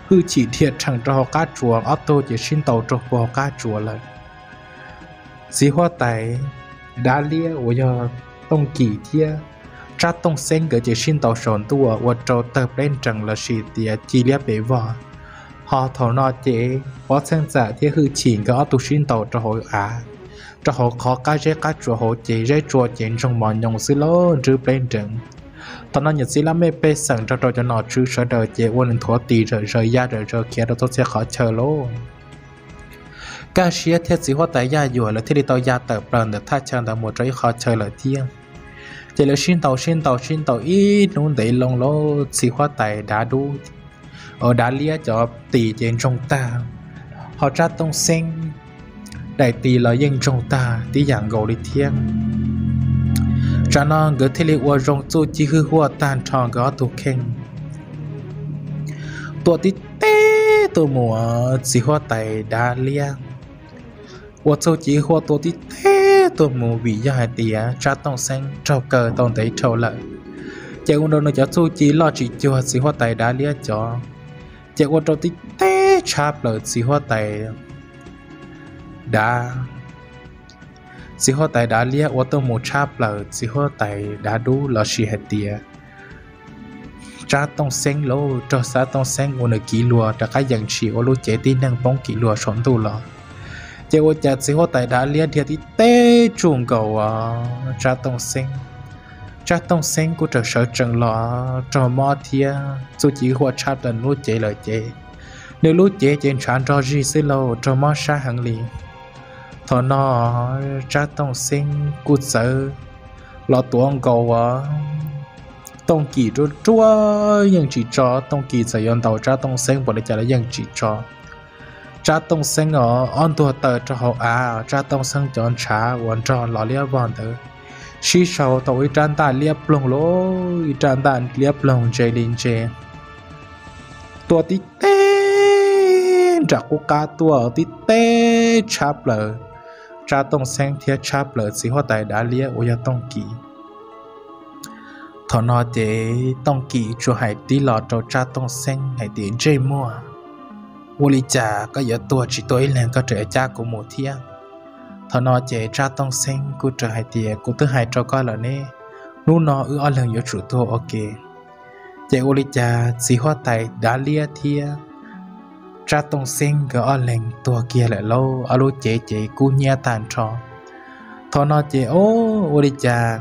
hư chị thiệt chẳng cho họ cá chùa ở tù chỉ xin tàu cho họ cá chùa lần chị hoa tài đã lia của giờ tông kỳ thiệt ra tông sen gửi chỉ xin tàu sồn tua và trâu tập lên trần là xì tiệt chi liếc bể vò họ thầu nọ chế có sang giả thế hư chìm các tu xin tàu cho hội á cho họ khó cái chế các chùa hội chế rễ chùa chén trong mòn nhồng xí lô rư bên trần tao nói nhật xí lắm mê bê sẵn cho trâu cho nọ chứ sợ đời chế uốn thua tì rồi rời ra rồi rời kia đâu tôi sẽ khó chờ lô ca sĩ thế sĩ hoa tài gia dùa là thế đi tàu gia tập lần được tha chân là một rễ khó chờ là thiêng chỉ là xin tàu ít nôn để lòng lỗ xì hoa tài đã đủ ở đã lia cho tỷ trên trong ta họ ra tông sen đại tỷ là dân trong ta tỷ dạng gầu đi thiêng cho nó gỡ thế liệu rong chu chỉ hư hoa tan tròn gõ tụ khen tụ tí té tụ mùa xì hoa tài đã lia hoa chu chỉ hoa tụ tí té tôi mua vị do hai tía ra tông sen trâu cờ tông thấy trâu lợi chạy quân đội nó cho su chỉ lo chỉ chùa xí hoa tài đã lia cho chạy quân trâu tích té chạp lợi xí hoa tài đã lia ô tô một chạp lợi xí hoa tài đã đủ lo chỉ hai tía ra tông sen lô trâu xa tông sen quân ở kỷ lùa ra cái dạng chỉ ô lô chế tin năng bóng kỷ lùa sống tu lọ chế ô chặt xí hoa tài đã lia thiệt té chuồng cầu cha tông sen của trời sở trần lọ trò mò thia dù chỉ hoa cha tần lúa chế lời chế nếu lúa chế trên sản trò gì xí lâu trò mò xa hẳn liền thọ nọ cha tông sen của sở lọ tuồng cầu tông kỳ trôi trôi nhưng chỉ trò tông kỳ sở yon tàu cha tông sen bỏ để trả lại nhưng chỉ trò cha tông sang ở on tua tờ cho họ à cha tông sang chọn trả quần tròn lò lia vòn tờ xí sầu tàu tràn ta lia plong lố tràn ta lia plong chơi linh chơi tua tí té trả cô cá tua tí té chắp lờ cha tông sang thiệt chắp lờ xí hoa tài đã lia ôi tông kỳ thọ nọ chế tông kỳ cho hải tí lò cho cha tông sang hải tí chơi mua vô lý trả có giờ tua chỉ tối lên có trẻ cha của một thiên thọ nó chế cha tông sen của trời hai tiề của thứ hai cho coi là nè nô nó ở lần giữa chủ tua ok chế vô lý trả xí hoa tài đã lia thiên cha tông sen gõ lần tua kia lại lâu alo chế cú nhia tàn trò thọ nó chế ô vô lý trả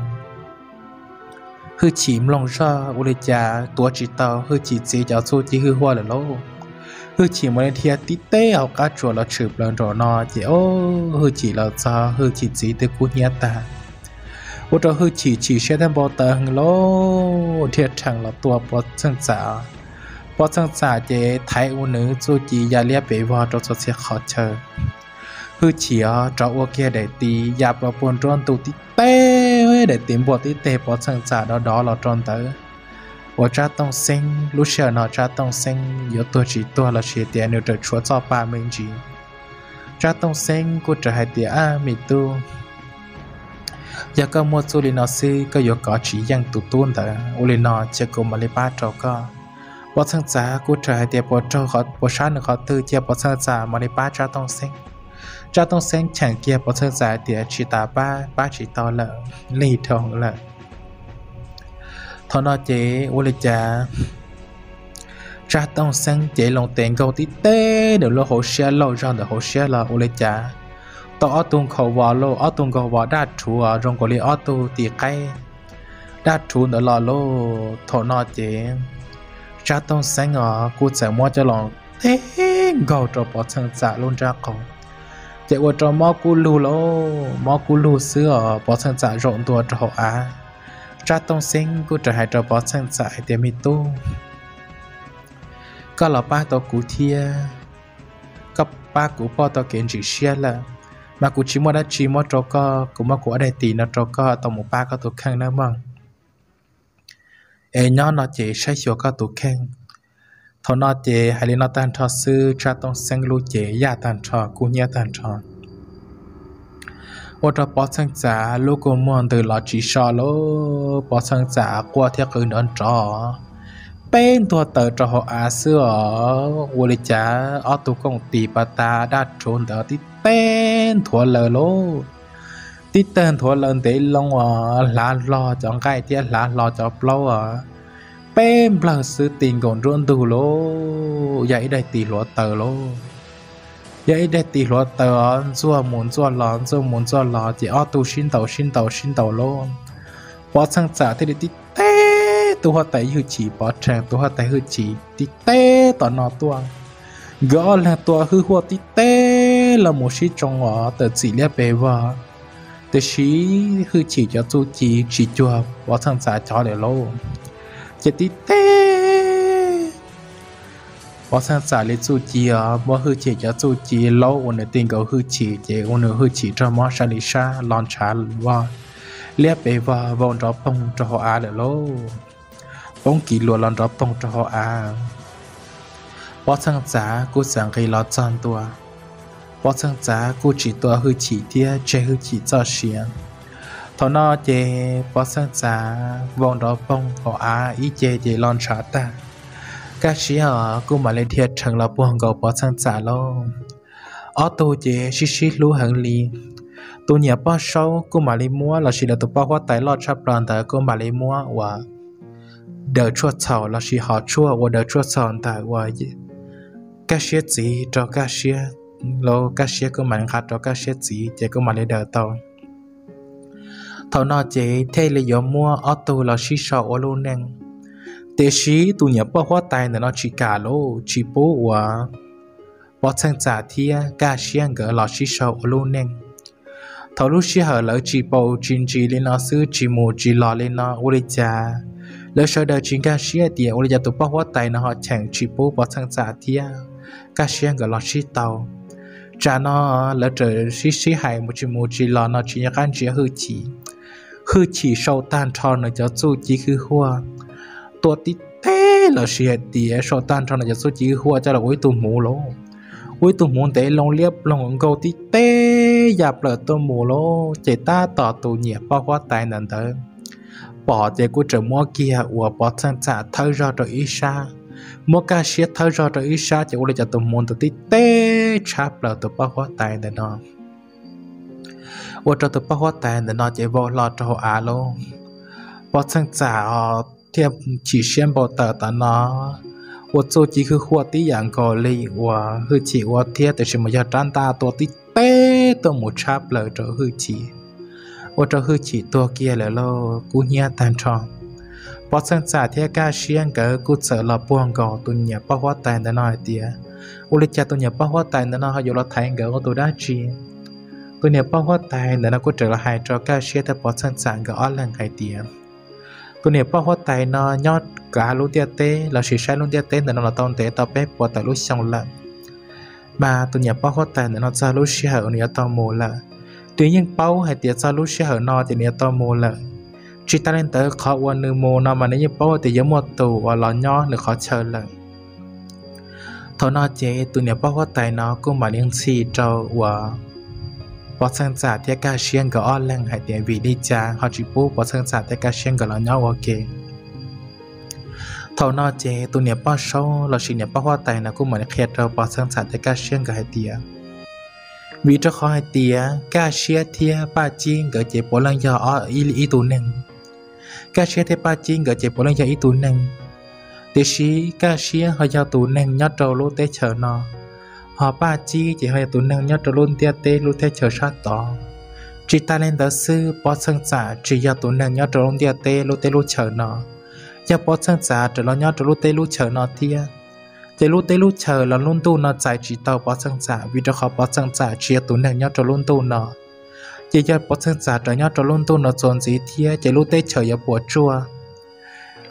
hư chỉ lòng ra vô lý trả tua chỉ tao hư chỉ xí giáo số chỉ hư hoa là lâu hư chỉ một lần thiệt tí tê học cá chùa là chửi lần rồi nó chỉ ô hư chỉ là sao hư chỉ gì tới cút nhát ta ô cho hư chỉ sẽ thêm bao tầng lô thiệt chẳng là tua bó chân giả chế thái u nữ dù chỉ gia liếp bể vào cho số xe khó chờ hư chỉ ở cho ô kia để tí dạp vào buồn tròn tụ tí tê để tìm bộ tí tê bó chân giả đó là tròn tới và cha tông sinh lúc xưa nó cha tông sinh giữa tôi chỉ tôi là chỉ tiền được trở chúa cho ba mình chỉ cha tông sinh của trở hai tiền a mình tu giờ có một số linh nó sư có yêu có chỉ dân tụ tuôn thở u linh nó chưa cùng mà lấy ba trâu co bỏ sang giá của trở hai tiền bỏ trâu họ bỏ sáng được họ tư chia bỏ sang giá mà lấy ba cha tông sinh chẳng kia bỏ sang giá tiền chỉ ta ba chỉ to lợ lì thòng lợ thọ nó chế ô lê cha tông sang chế lòng tiền câu tí tê đều lo hồ xe lâu ra được hồ xe là ô lê cha tao ở tuồng khẩu vò lô ở tuồng khẩu vò đa chùa rồng cổ li ở tu tì cây đã trốn ở lò lô thọ nọ chế cha tông sáng ngọ cô sẽ mua cho lòng thế gò trò bỏ sang dạ luôn ra cổ chạy qua trò mò cú lù lô mò cú lù xưa bỏ sang dạ rộn tua trò á cha tông sinh cô trở hại trò bỏ sang dạ để mi tu có là ba tàu cú thia có ba cú po tàu kiến chỉ xe là mà cú chỉ mua trò co cú mà cú ở đây tì nó trò co tàu một ba có tàu khang nữa mong ê nhỏ nó chỉ say sưa có tàu khang thọ nó chỉ hay là nó tan trò sư cha tông sinh lu chỉ ya tan trò cú nhia tan trò ô trò bỏ sang giả lu cú muốn từ lọ chỉ sờ lô bỏ sang giả qua theo cử nón trò bên thua tờ cho họ á xưa vô lý trả ở tu công ty bà ta đã trốn đỡ tí tên thua lờ lô tí tên thua lờ để long lá lo cho cái tiếc lá lo cho lâu bên bờ sự tình còn run tu lô vậy đây tỷ lúa tờ lô vậy đây tỷ lúa tờ xua muốn xua lò chỉ ở tu xin tàu lô bỏ sang trả thì tí tôi hoa tay hư chỉ bỏ tràng tôi hoa tay hư chỉ tí tê tỏ nọ tuang gõ là tua hư hoa tí tê là một sĩ trong ở tờ chỉ lép về vợ tờ sĩ hư chỉ cho tôi chỉ chùa bỏ thằng xã cho để lâu chỉ tí tê bỏ thằng xã lấy tôi chỉ ở bỏ hư chỉ cho tôi chỉ lâu ôn để tiền gấu hư chỉ để ôn hư chỉ cho mỏ sa lì sa lon sa vợ lép về vợ vòng đó bông cho họ à để lâu bóng kỳ lùa lòn đó bông cho họ à bỏ sang giá cô sáng gây lọt tròn tua bỏ sang giá cô chỉ tua hư chỉ tia che hư chỉ cho xiên thọ nó che bỏ sang giá vòng đó bông họ à ý che che lòn trả ta các sĩ họ cô mà lên thiệt chẳng là buồn gầu bỏ sang giá lo ở tu che xí xí lú hằng li tu nhà bao sâu cô mà lên mua là chỉ là tu bao hoa tái lọt chắp lòn ta cô mà lên mua và đời chua sầu là chỉ họ chua và đời chua sầu tại và các xe gì cho các xe lâu các xe cứ mạnh khát cho các xe gì chỉ cứ mạnh lên đời tàu thầu nó chỉ thay là gió mua auto là chỉ sầu ở luôn nè thế chỉ tụi nhập bao hoa tay là nó chỉ cả lô chỉ bố và bỏ sang giả thì các xe gỡ là chỉ sầu ở luôn nè thầu lúc xe hở lỡ chỉ bầu chỉ lên nó xứ chỉ mù chỉ lò lên nó u lê cha lỡ sau đời chính các sĩ thì ông lấy tụp bao hoa tay nó họ chẳng chỉ bố bỏ sang giả thia các sĩ gọi là sĩ tàu cha nó lỡ trở sĩ hải một chỉ lò nó chỉ nhắc anh chỉ hư chỉ sâu tan cho nó cho dù chỉ hư hoa tua tí thế là sĩ thì sâu tan cho nó cho dù chỉ hoa cho là cuối tụ mù để long liếp long câu tí thế dạp lỡ tụ mù lô chỉ ta tỏ tụ nhẹ bao hoa tay nền tới bỏ để cô trở mua kia của bỏ sang trả thơ ra rồi ít xa mua cá xiết thơ ra rồi ít xa chỉ có để cho tụi môn tụi tê chắp là tụi bao hoa tay để nó và cho tụi bao hoa tay để nó chỉ vô lo cho họ à luôn bỏ sang trả thì chỉ xem bảo tờ ta nó và tôi chỉ cứ khoa tí dạng gọi lì và hư chỉ và thiệt để xem mà giờ trăn ta tụi tê tụi một chắp là cho hư chỉ ô trò hư chỉ tua kia là lâu cú nhia tan tròn bỏ sang giả thế ca xiên cỡ cú sợ là buông gò tụi nhà bao hoa tay đã nói tiề ô lê cha tụi nhà bao hoa tay đã nói họ dù là thành gỡ của tụi đã chi tụi nhà bao hoa tay đã nói cú trở là hai trò ca xiên ta bỏ sang giả gỡ lần hai tiề tụi nhà bao hoa tay nó nhót cả lũ tiệt té là xì sai lũ tiệt té là nó tông té tao bé bỏ tại lũ xong lận mà tụi nhà bao hoa tay nó ra lũ xì hở nó tao mồ lận tuy nhiên bao hay tiệt sao lúc sẽ hở nọ thì tao mua lại chỉ ta lên tới khó quan nương mua nó mà nếu như bao thì giống một tù và lò nho được khó chờ lại thôi nọ chế tụi nhà bao có tài nó cũng mà liên xì trâu và bỏ sang giả theo ca xiên của o lăng hay tiền vì đi cha họ chỉ bố bỏ sang giả theo ca xiên của lò nho ok thôi nọ chế tụi nhà bao sâu là chỉ nhà bao có tài nó cũng mà kẹt trâu bỏ sang giả theo ca xiên của hai tiền vì cho khó hai tía ca xe thia ba chiên gỡ chế bỏ lăng do ở ý tù nâng ca xe thia ba chiên gỡ chế bỏ lăng do ý tù nâng tê sĩ ca xe họ do tù nâng nhó trâu lô tê chở nó họ ba chi chỉ họ tù nâng nhó trâu lô tê lô tê chở sát tỏ chỉ ta lên tới sư bỏ sang giả chỉ giờ tụi nàng nhớ trở lông địa tê lu chờ nọ, giờ bỏ sang giả trở lo nhớ trở lu tê lu chờ nọ tia, tê lu chờ là luôn tu nọ giải chỉ tàu bỏ sang giả vì cho khó bỏ sang giả chỉ tụi nàng nhớ trở luôn tu nọ, chỉ giờ bỏ sang giả trở nhớ trở luôn tu nọ tròn gì tia chỉ lu tê chờ giờ bỏ chua,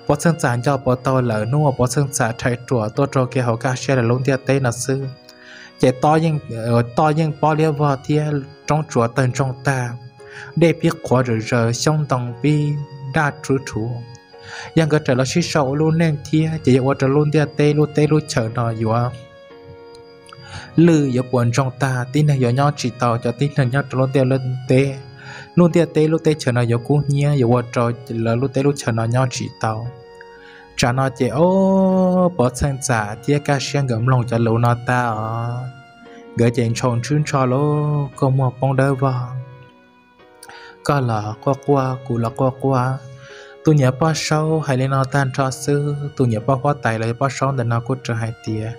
bỏ sang giả giờ bỏ tàu lỡ nua bỏ sang giả chạy chùa tôi cho kia họ cả xe là lông địa tê nọ sư. Chạy to nhưng bỏ lỡ vào thì trong chùa tần trong ta để biết khóa rửa rửa xong tầng vi đa trú trú nhưng cái trở là suy sầu luôn nên thì chạy qua trở luôn thì tê luôn chờ nó dù lư giờ buồn trong ta tin là giờ nhau chỉ tàu cho tin là nhau trở luôn thì tê chờ nó giờ cú nhia giờ qua trở là luôn chờ nó nhau chỉ tàu cha nó chị ô bỏ sang giả chia ca sen gấm lòng cho lũ nó ta ở gửi chuyện tròn chuyên cho lô con một bông đỡ vào có là qua cụ là qua tôi nhớ bao sâu hay lên nó tan cho sư tôi nhớ bao quá tài lấy bao sâu để nó cút trở hai tia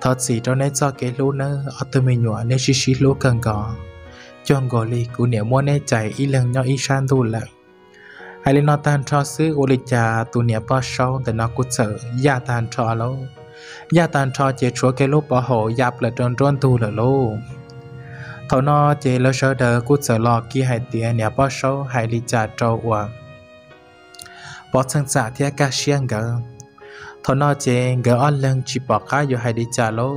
thật gì cho nên cho cái lũ nữa ở tôi mình nhỏ nên xí lũ cần gò cho gò lì cụ nếu mua nên chạy y lần nhau y san tu lại hay lên nó tan cho xứ ô cha tụi nè bao sâu để nó cút sợ gia tan cho lâu gia tan cho chế chúa cái lúc bỏ hộ giáp là tròn tròn tu là lâu thầu nó chế lỡ sợ đỡ cút sợ lo kia hai tia nè bao sâu hay lì cha trâu qua bỏ sang giả thì cả xiên gỡ thầu nó chế gỡ ăn lưng chỉ bỏ cá vô hay lì cha lâu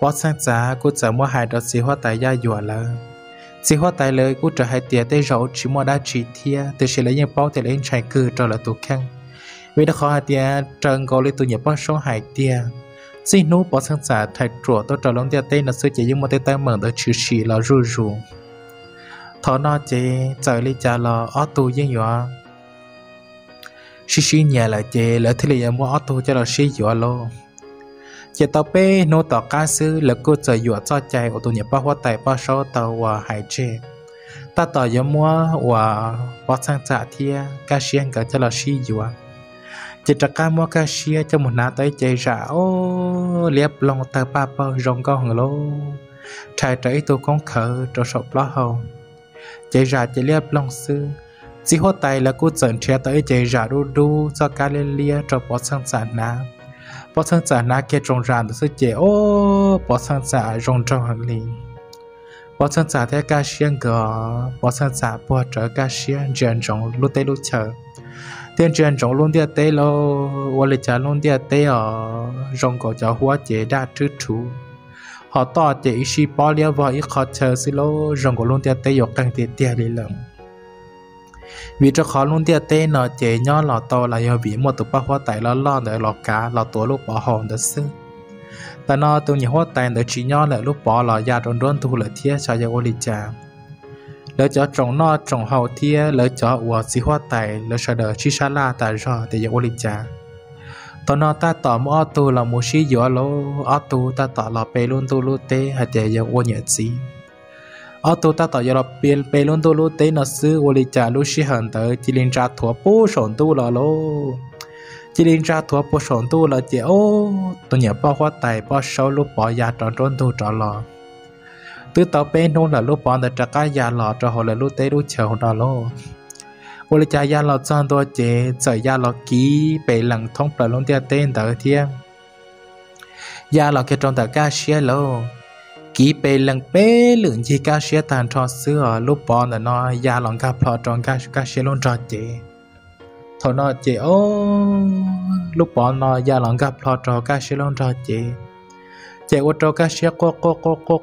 bỏ sang giả cút sợ mua hai đợt gì hoa tại gia dùa lỡ chỉ hoa tài lời của trở hai tia tê rậu chỉ mua đá chỉ thia từ sẽ lấy những bao thì lấy trái cừ trở là tủ khăn vì đã khó hai tia trần gò lấy tụ nhập bao số hai tia xin nô bỏ sang giả thạch trụa tôi trở lông tia tê là sự chỉ những một tay tay mở tới chữ chỉ là rù rù thọ nó chỉ trời lấy trả là ở tù riêng nhỏ xí nhà là chỉ lỡ thế là mua ở tù cho là xí nhỏ lo chỉ tàu bé nô tàu cá sư là cô trời dọa cho chạy ô tô nhập bao hoa tài bao số tàu và hải chế ta tàu giống mua và bao sang trả thia cá xiên cả cho là xí dọa chỉ trả cá mua cá xiên cho một ná tới chạy ra ô liệp lòng tàu ba bao rồng con lô chạy tới tôi con khờ cho sọp lá hồng chạy ra chạy liệp lòng sư chỉ hoa tài là cô trời trẻ tới chạy ra đu đu cho cá lên lia cho bao sang trả ná bỏ sang giả na kia trồng ràn được sự chế ô bỏ sang giả rồng trồng hàng linh bỏ sang giả theo cá xiên gò bỏ sang giả bỏ trở cá xiên chuyển trồng lú tê lú chờ tiền chuyển trồng luôn địa tê lô ô lê trả luôn địa tê ở rồng cổ cháu hoa chế đa trứ trú họ to chế ít xí bỏ liêu vào ít khó chờ xí lô rồng cổ luôn địa tê dọc càng tiền tiền đi lợm vì cho khó luôn địa tê nó chế nhỏ lọ to là do vì một tụ ba hoa tài lo để lọ cá lọ tổ lúc bỏ hòn đất xứ, ta nó tụ nhiều hoa tài để chỉ nhỏ lại lúc bỏ lọ già tròn tròn thu lại thia cho gia ô li cha, lỡ cho trồng nó trồng hậu thia lỡ cho uo xí hoa tài lỡ sợ đỡ chi sa la tài rồi để gia ô li cha, ta nó ta tỏ mua tụ là mua xí gió lô tụ ta tỏ là pe luôn tụ lô tê hay để gia ô nhện xí ở tụ ta tạo giờ là biến bề luôn tu lú tế nó xứ vô lý trả lú xí hận tới chỉ liên tra thua bố sổn tu là lô chỉ liên tra thua bố sổn tu là chị ô tụi nhớ bao hoa tài bao sâu lú bỏ già tròn tròn tu tròn lò tứ tàu bê nô là lú bỏ để trả cá già lò cho họ là lú tế lú chờ đó lô vô lý trả già lò tròn tu chị trời già lò ký bề lằng thông bờ luôn tia tên tới thiên già lò kia tròn tới cá xía lô ký bê lần bê lượng chi cá xe tàn cho xưa lúc bọn là nó ra lòng cá phò tròn cá xe luôn cho chị thôi nó chị ô lúc bọn nó ra lòng cá phò tròn cá xe luôn cho chị ô trò cá xe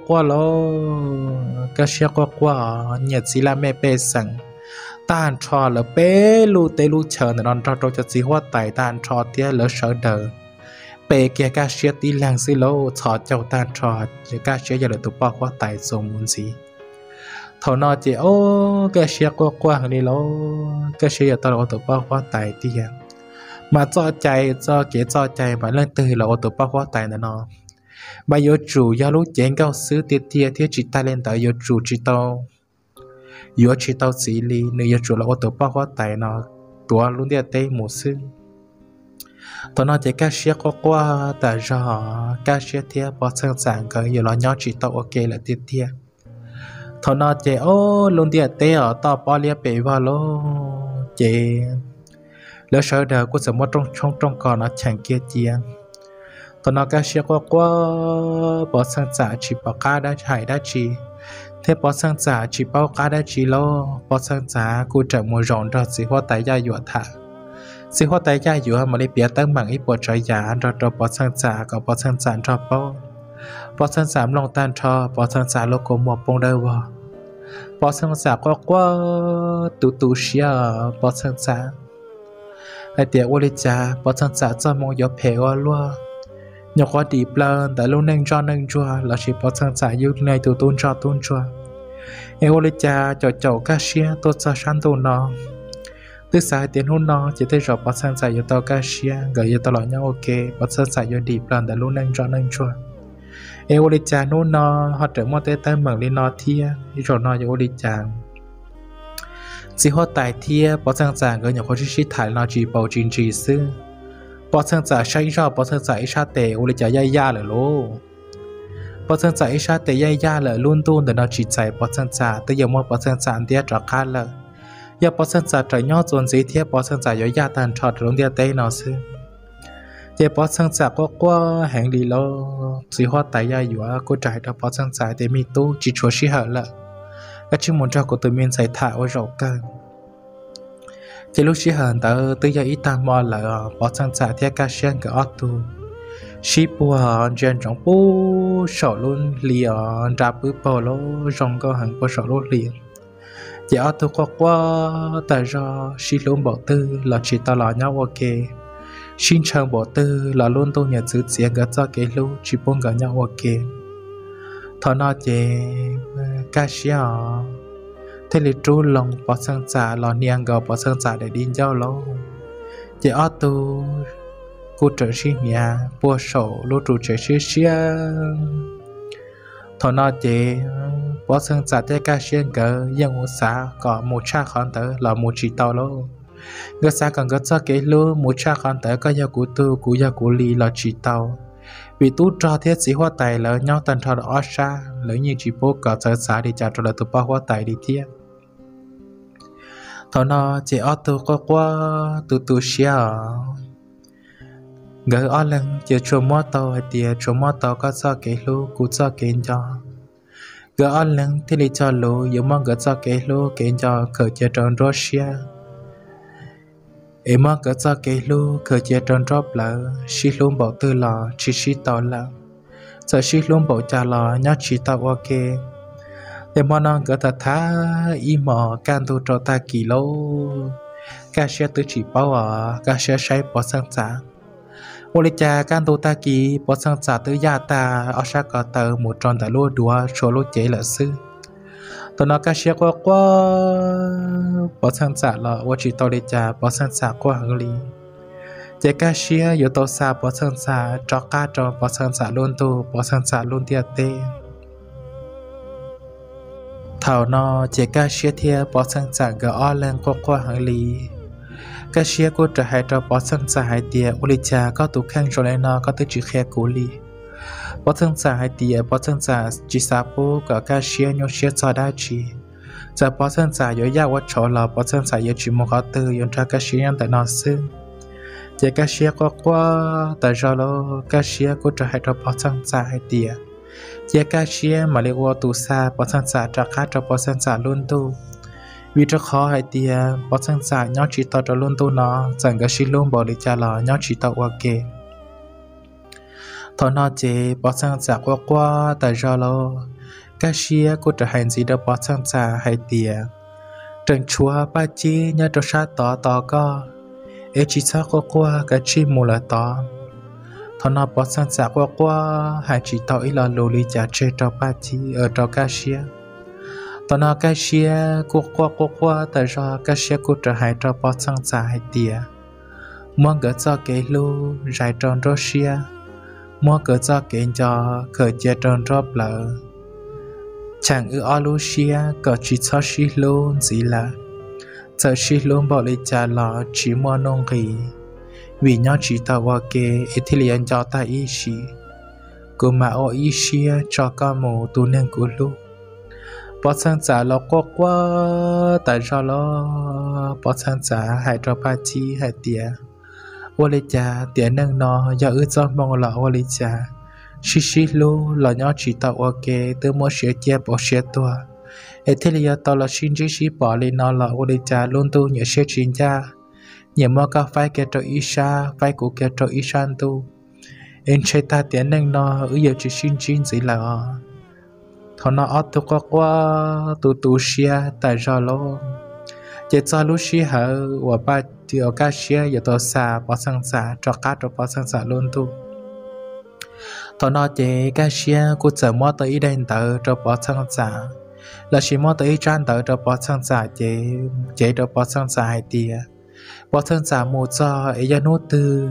qua lô cá xe qua nhật xí là mẹ bê sẵn tàn cho là bê lưu tê lưu chờ nó cho xí hoa tài tàn cho tía lỡ sở đời bề kia cá xía tí làng xí lô thọ châu tan trò để cá xía giờ được tụ bao qua tài số muốn gì thọ nó chỉ ô cá xía qua hàng đi lô cá xía giờ tao là tụ bao qua tài tiền mà cho chạy mà lên từ là tụ bao qua tài nó bây giờ chủ gia lúc chén cao xứ tiệt chỉ ta lên tới giờ chủ chỉ tao xí li nửa giờ chủ là tụ bao qua tài nó tua luôn tiệt tây một xứ tao nói chỉ cá xía qua tại do cá xía thia bỏ sang sàn cái giờ lo nhót chỉ tao ok là tiệt thia thằng nó chế ô luôn địa tế ở tao bỏ lia bể vào lô chế lỡ sợ đời của sự mất trong trong còn nó chẳng kia chia thằng nó cái xe qua bỏ sang giả chỉ bỏ cá đã chạy đã chỉ thế bỏ sang giả chỉ bỏ cá đã chỉ lô bỏ sang giả cô trở mùa rộn rồi xí hoa tay da dọa thả xí hoa tay da dọa mà lấy bia tăng bằng ít bỏ trái giả rồi rồi bỏ sang giả còn bỏ sang giả rồi bao bỏ sang giả lòng tan cho bỏ sang giả lô cổ một bông đâu vào bỏ sang giả qua tụ tụ xia bỏ sang giả ai tiếc vô lý cha bỏ sang giả cho mong gió phèo qua luôn nhọc quá đi plan tại luôn nâng cho nâng chua là chỉ bỏ sang giả yêu này tụ tôn cho tôn chua ai vô lý cha cho cháu cá xia tôi cho sáng tụ nó tức sai tiền hôn nó chỉ thấy rõ bỏ sang giả yêu tao cá xia gửi yêu tao lọ nhau ok bỏ sang giả yêu đi plan tại luôn nâng cho nâng chua ai vô lý cha nô nó họ trở mong tới tay mảng lên nó thia rồi nó vô lý cha chỉ họ tài thia bỏ sang giả người nhỏ có chút xí thải nó chỉ bầu trình trì sư bỏ sang giả say ra bỏ sang giả xa tệ ô lê trả dây da là lô bỏ sang giả xa tệ dây da là luôn tuôn để nó chỉ chạy bỏ sang giả tới giờ mua bỏ sang giả ăn tia trả khát là giờ bỏ sang giả trả nhót dồn dí thia bỏ sang giả dối da tàn trọt luôn tia tê nó sư giờ bỏ sang giả có qua hẹn đi lô chỉ họ tài dây dúa cô trải ra bỏ sang giả để mi tu chỉ chúa xí hở là các chiếc môn trao của tự mình giải thả ô rậu cơ chỉ lúc xí hờn tớ tư giờ ít ta mò lỡ bỏ sang giả theo ca xuyên của ớt tu xí bùa hờn duyên rộng bú sổ luôn lì ờn ra bú bò lô rộng cơ hẳn bó sổ luôn liền chỉ ớt tu qua qua tại do xí luôn bỏ tư là chỉ tao lọ nhau ok xin chàng bỏ tư là luôn tu nhận giữ dễ gỡ cho cái lúc chỉ buông gỡ nhau ok thọ nó chế cá xia thế là trú lòng bỏ sang giả lò niang gò bỏ sang giả để đi giao lâu chế ô tô cô trở xí nhà bùa sổ lô trụ trở xí xia thọ nó chế bỏ sang giả thế cá xia gỡ dân ngũ xã có một cha con tới là một chỉ tàu lâu ngựa xã còn gỡ cho cái lúa một cha con tới có gia cụ tư cụ gia cụ lì là chỉ tàu vì tú cho thiết sĩ hoa tài lỡ nhau tần trò đỏ xa lỡ như chỉ bố cả sở xã để trả trò là tụi ba hoa tài đi thiết thọ nó chỉ ở tụi qua tụi xia gỡ ở lần chỉ chùa mua tàu hay tìa chùa mua tàu có sao kể lô cú sao kể cho gỡ ở lần thì lý cho lô giống mong gỡ sao kể lô kể cho khởi chế tròn rô xia em mắc cái sao cái lú khởi chế tròn tróc lỡ xí luôn bảo tư lò chỉ xí tao lỡ giờ xí luôn bảo cha lò nhát chỉ tao ok em mong nó cái ta thá y mò can tu cho ta kỳ lô cá xe tự chỉ bảo à cá xe say bỏ sang giả ô lê cha can tu ta kỳ bỏ sang giả tự gia ta ở xa có tờ một tròn tại lúa đùa số lúa chế là sư tụi nó cá xe qua bỏ sang giả là qua chỉ tàu để trả bỏ sang giả qua hàng lì chế cá xe yếu tàu xa bỏ sang giả cho cá cho bỏ sang giả luôn tu bỏ sang giả luôn tiệt tê thảo nó chế cá xe thia bỏ sang giả gõ lên qua hàng lì cá xe cô trở hai cho bỏ sang giả hai tiệt ô lì trả có tụ khang rồi lên nó có tụ chữ khe cố lì bỏ sang giả hai tiệt bỏ sang giả chỉ sao bố cả cá xe nhau xe cho đa chỉ giờ bỏ sang giả dối dao quá chỗ là bỏ sang giả dối chỉ một khó tư dùng cho cá xí nhân tại nó xứ giờ cá xí có quá tại do lo cá xí có trở hại cho bỏ sang giả hay tìa giờ cá xí mà lấy qua tù xa bỏ sang giả trả khát cho bỏ sang giả luôn tu vì cho khó hay tìa bỏ sang giả nhau chỉ tao cho luôn tu nó rằng cá xí luôn bỏ đi trả lò nhau chỉ tao ok thôi nó chế bỏ sang giả quá tại do lo cá xia cô trở hành gì đó bỏ sang giả hay tìa trần chúa ba chi nhớ cho sát tỏ tỏ co ế chỉ sao có qua cá chi mù là tỏ thọ nó bỏ sang giả qua hay chỉ tỏ ý là lô lý trả chê cho ba chi ở cho cá xia thọ nó cá xia cô qua tại do cá xia cô trở hành cho bỏ sang giả hay tìa muốn gỡ cho cái lô rải tròn rô xia muốn gỡ cho cái cho khởi chế tròn rô lỡ chẳng ư ở lô xia có chỉ cho xí luôn gì là giờ xí luôn bảo lấy trả lọ chỉ mua nông kỳ vì nhau chỉ tao vào kê thì liền cho ta ý xí cứ mà ở ý xia cho ca mồ tu nên của lô bỏ sang trả lo quá quá tại sao lo bỏ sang trả hại cho ba chi hại tiền ô lê cha tiền nâng nó do ước do mong là ô lê cha xí xí lu là nhỏ chỉ tao ok từ mỗi sửa chép bỏ sửa toa thế thì giờ tao là xin chỉ xí bỏ lên nó là ô lê cha luôn tu nhớ sửa chính cha nhớ mà các phái kia cho ít xa phái của kia cho ít xa tu em chơi ta tiền nâng nó ước giờ chỉ xin chính gì là thằng nó ở đâu qua tụ tụ xia tại sao lo giờ cho lúc xia và ba thì ở cái xia giờ tao xả bỏ sang xả cho cá cho bỏ sang xả luôn tu thằng nó chỉ cái xia cứ chờ mua tới đền tự cho bỏ sang xả là chỉ mua tới trang tự cho bỏ sang xả chỉ cho bỏ sang xả thì bỏ sang xả mua cho ấy giờ nốt từ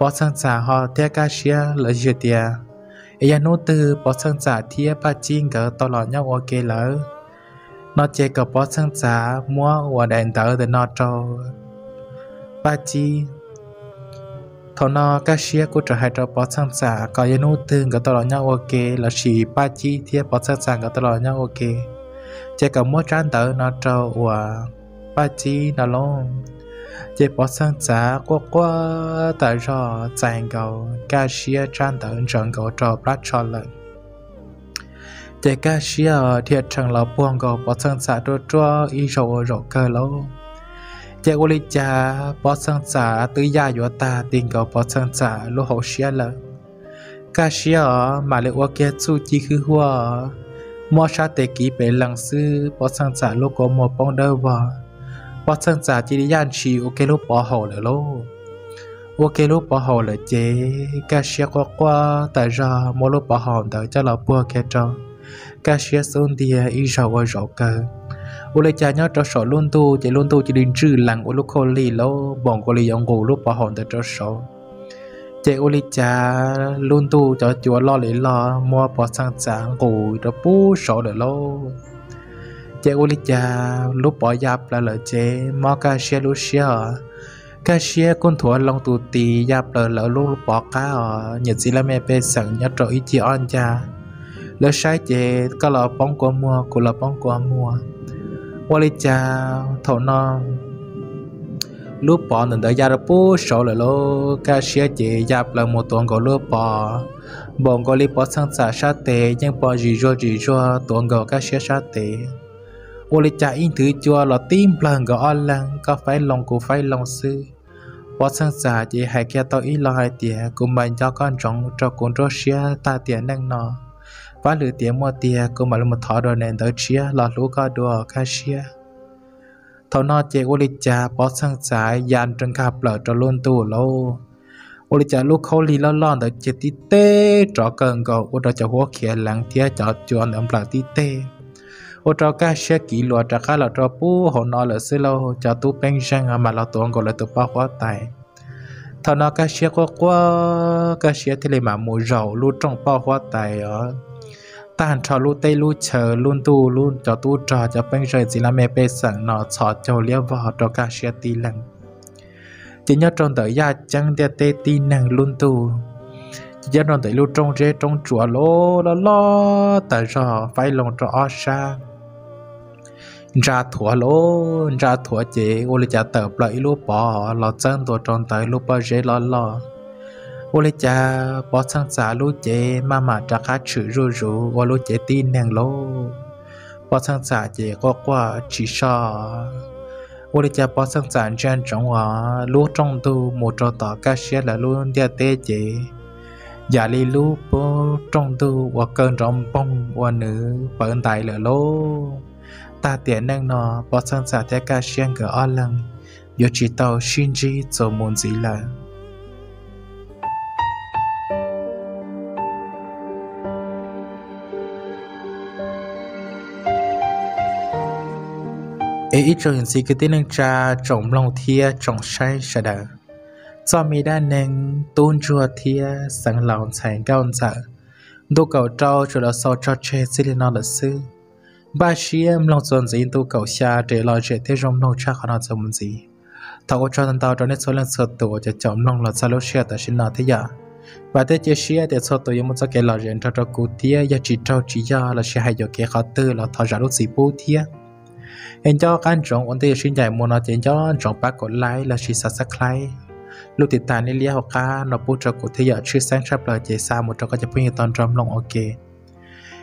bỏ sang xả họ theo cái xia là gì thì ấy anh nói từ bỏ sang giả thì ba chín cỡ to lọ nhau ok lỡ nó chơi cỡ bỏ sang giả mua và đèn tờ để nó cho ba chi thằng nó cái xe của trở hai trò bỏ sang giả có anh nói từ cỡ to lọ nhau ok là chỉ ba chi thì bỏ sang giả cỡ to lọ nhau ok chơi cỡ mua trang tờ nó cho và ba chi nó luôn chơi bỏ sang giả qua tại sao trang cầu cá xia trang tận trang cầu cho bắt cho lợn chơi cá xia thiệt chẳng là buông cầu bỏ sang giả đôi cho y rồi rồi cơ lâu chơi ô li cha bỏ sang giả tứ gia vợ ta tiền cầu bỏ sang giả lô hậu xia lợn cá xia mà lại ô kia su chi khứ hoa mua sa tê kí bể lăng sư bỏ sang giả lô có một bông đơ vào bỏ sang giả chỉ đi ăn chỉ ok lúc bỏ hậu là lô ok lúc bỏ hậu là chế cá xia qua tại ra mỗi lúc bỏ hậu đợi cho là bua kia cho cá xia xuống thì ít rau và rau cơ ô lê cha nhớ cho sổ luôn tu chỉ luôn tu chỉ đến trừ làng ô lúc kholi lô bọn kholi ông ngủ lúc bỏ hậu đợi cho sổ chế ô lê cha luôn tu cho chúa lo lấy lo mua bỏ sang giả ngủ cho bú sổ là lô chế ô lê cha lúc bỏ giáp là chế mua cá xia lúc xia cá xia con thua lòng tụt tì giáp lỡ lúc bỏ cá nhận gì là mẹ bé sẵn nhớ trội chị on cha lỡ sai chế có lỡ bóng của mua của lỡ bóng của mua qua đi cha thầu non lúc bỏ nền đỡ gia đỡ bút sổ lỡ lô cá xia chế giáp lỡ một tuần của lúc bỏ bọn có lý bỏ sang xả sa tệ nhưng bỏ gì rồi tuần của cá xia sa tệ ô lê cha in thứ chua là tim lần của on lăng có phải lòng của phải lòng sư bỏ sang giả chỉ hãy kia tao ít lo hai tiền cùng mình cho con trống cho con rô xia ta tiền đang nọ và lửa tiền mua tiền cùng mình một thọ đồ nền tới chia là lũ có đùa cá xia thầu nọ chỉ ô lê cha bỏ sang giả dàn trần gặp lỡ cho luôn tù lâu ô lê cha lúc khâu lì lo lon tới chỉ tí tê cho cần cầu ô đó cho hoa kia lăng tia cho chuồn ông là tí tê ô trò cá xia kỷ luật trà cá là trò bú hồ nó là xí lâu cho tú bên răng mà là tuồng gọi là tụ bao quá tài thọ nó cá xia quá cá xia thì lại mà mù rầu luôn trong bao quá tài ở tàn trò luôn tây luôn chờ luôn tu luôn cho tú trò cho bên rơi gì là mẹ bé sẵn nó sọ cho liếc vào trò cá xia tì lăng chỉ nhớ trong tới gia chẳng để tê tì năng luôn tu giờ nó tới luôn trong rễ trong chùa lô lo tại sao phải lòng cho ở xa ra thua chị ô lê cha tập lại lúc bỏ lọt chân tôi trong tới lúc bao rễ lo ô lê cha bỏ sang xả lúc chị mà trả cá chữ rú ô lúc chị tin nàng lô bỏ sang xả chị có qua chỉ so ô lê cha bỏ sang xả chân trong hòa lúc trong tu một trò tỏ cá xia là luôn địa tê chị giả li lú bố trong tu hoặc cơn rộng bông hoặc nữ bận tại lỡ lô ta tiền năng nọ bỏ sang xả theo ca xuyên gỡ o lần dù chỉ tàu xin chi rồi muốn gì là ấy ít rồi gì cứ tin năng cha trồng lòng thia trồng say sẽ đỡ do mi đa neng tôn chùa thia sáng lòng sành cao dạ tu cầu trâu chùa là sao cho che xin nó là sư ba xí em lòng dồn gì tu cầu xa để lo chuyện thế trong lòng cha khó nào cho muốn gì thằng cô cho thằng tao cho nên số lần sợ tổ cho chồng lòng là sao lúc xe ta xin nó thế giả và thế chế xia để sau tôi muốn cho cái là rèn cho cụ tia và chỉ trao chỉ ra là sẽ hay cho cái khó tư là thọ ra lúc gì bố tia anh cho các anh chồng ổn thế sinh nhảy muốn nói chuyện cho anh chồng ba cột lái là chỉ sát sát lái lúc thì ta nên lia học ca nó bố cho cụ tia chưa sáng sắp là chế xa một trong các chế pin toàn trong lòng ok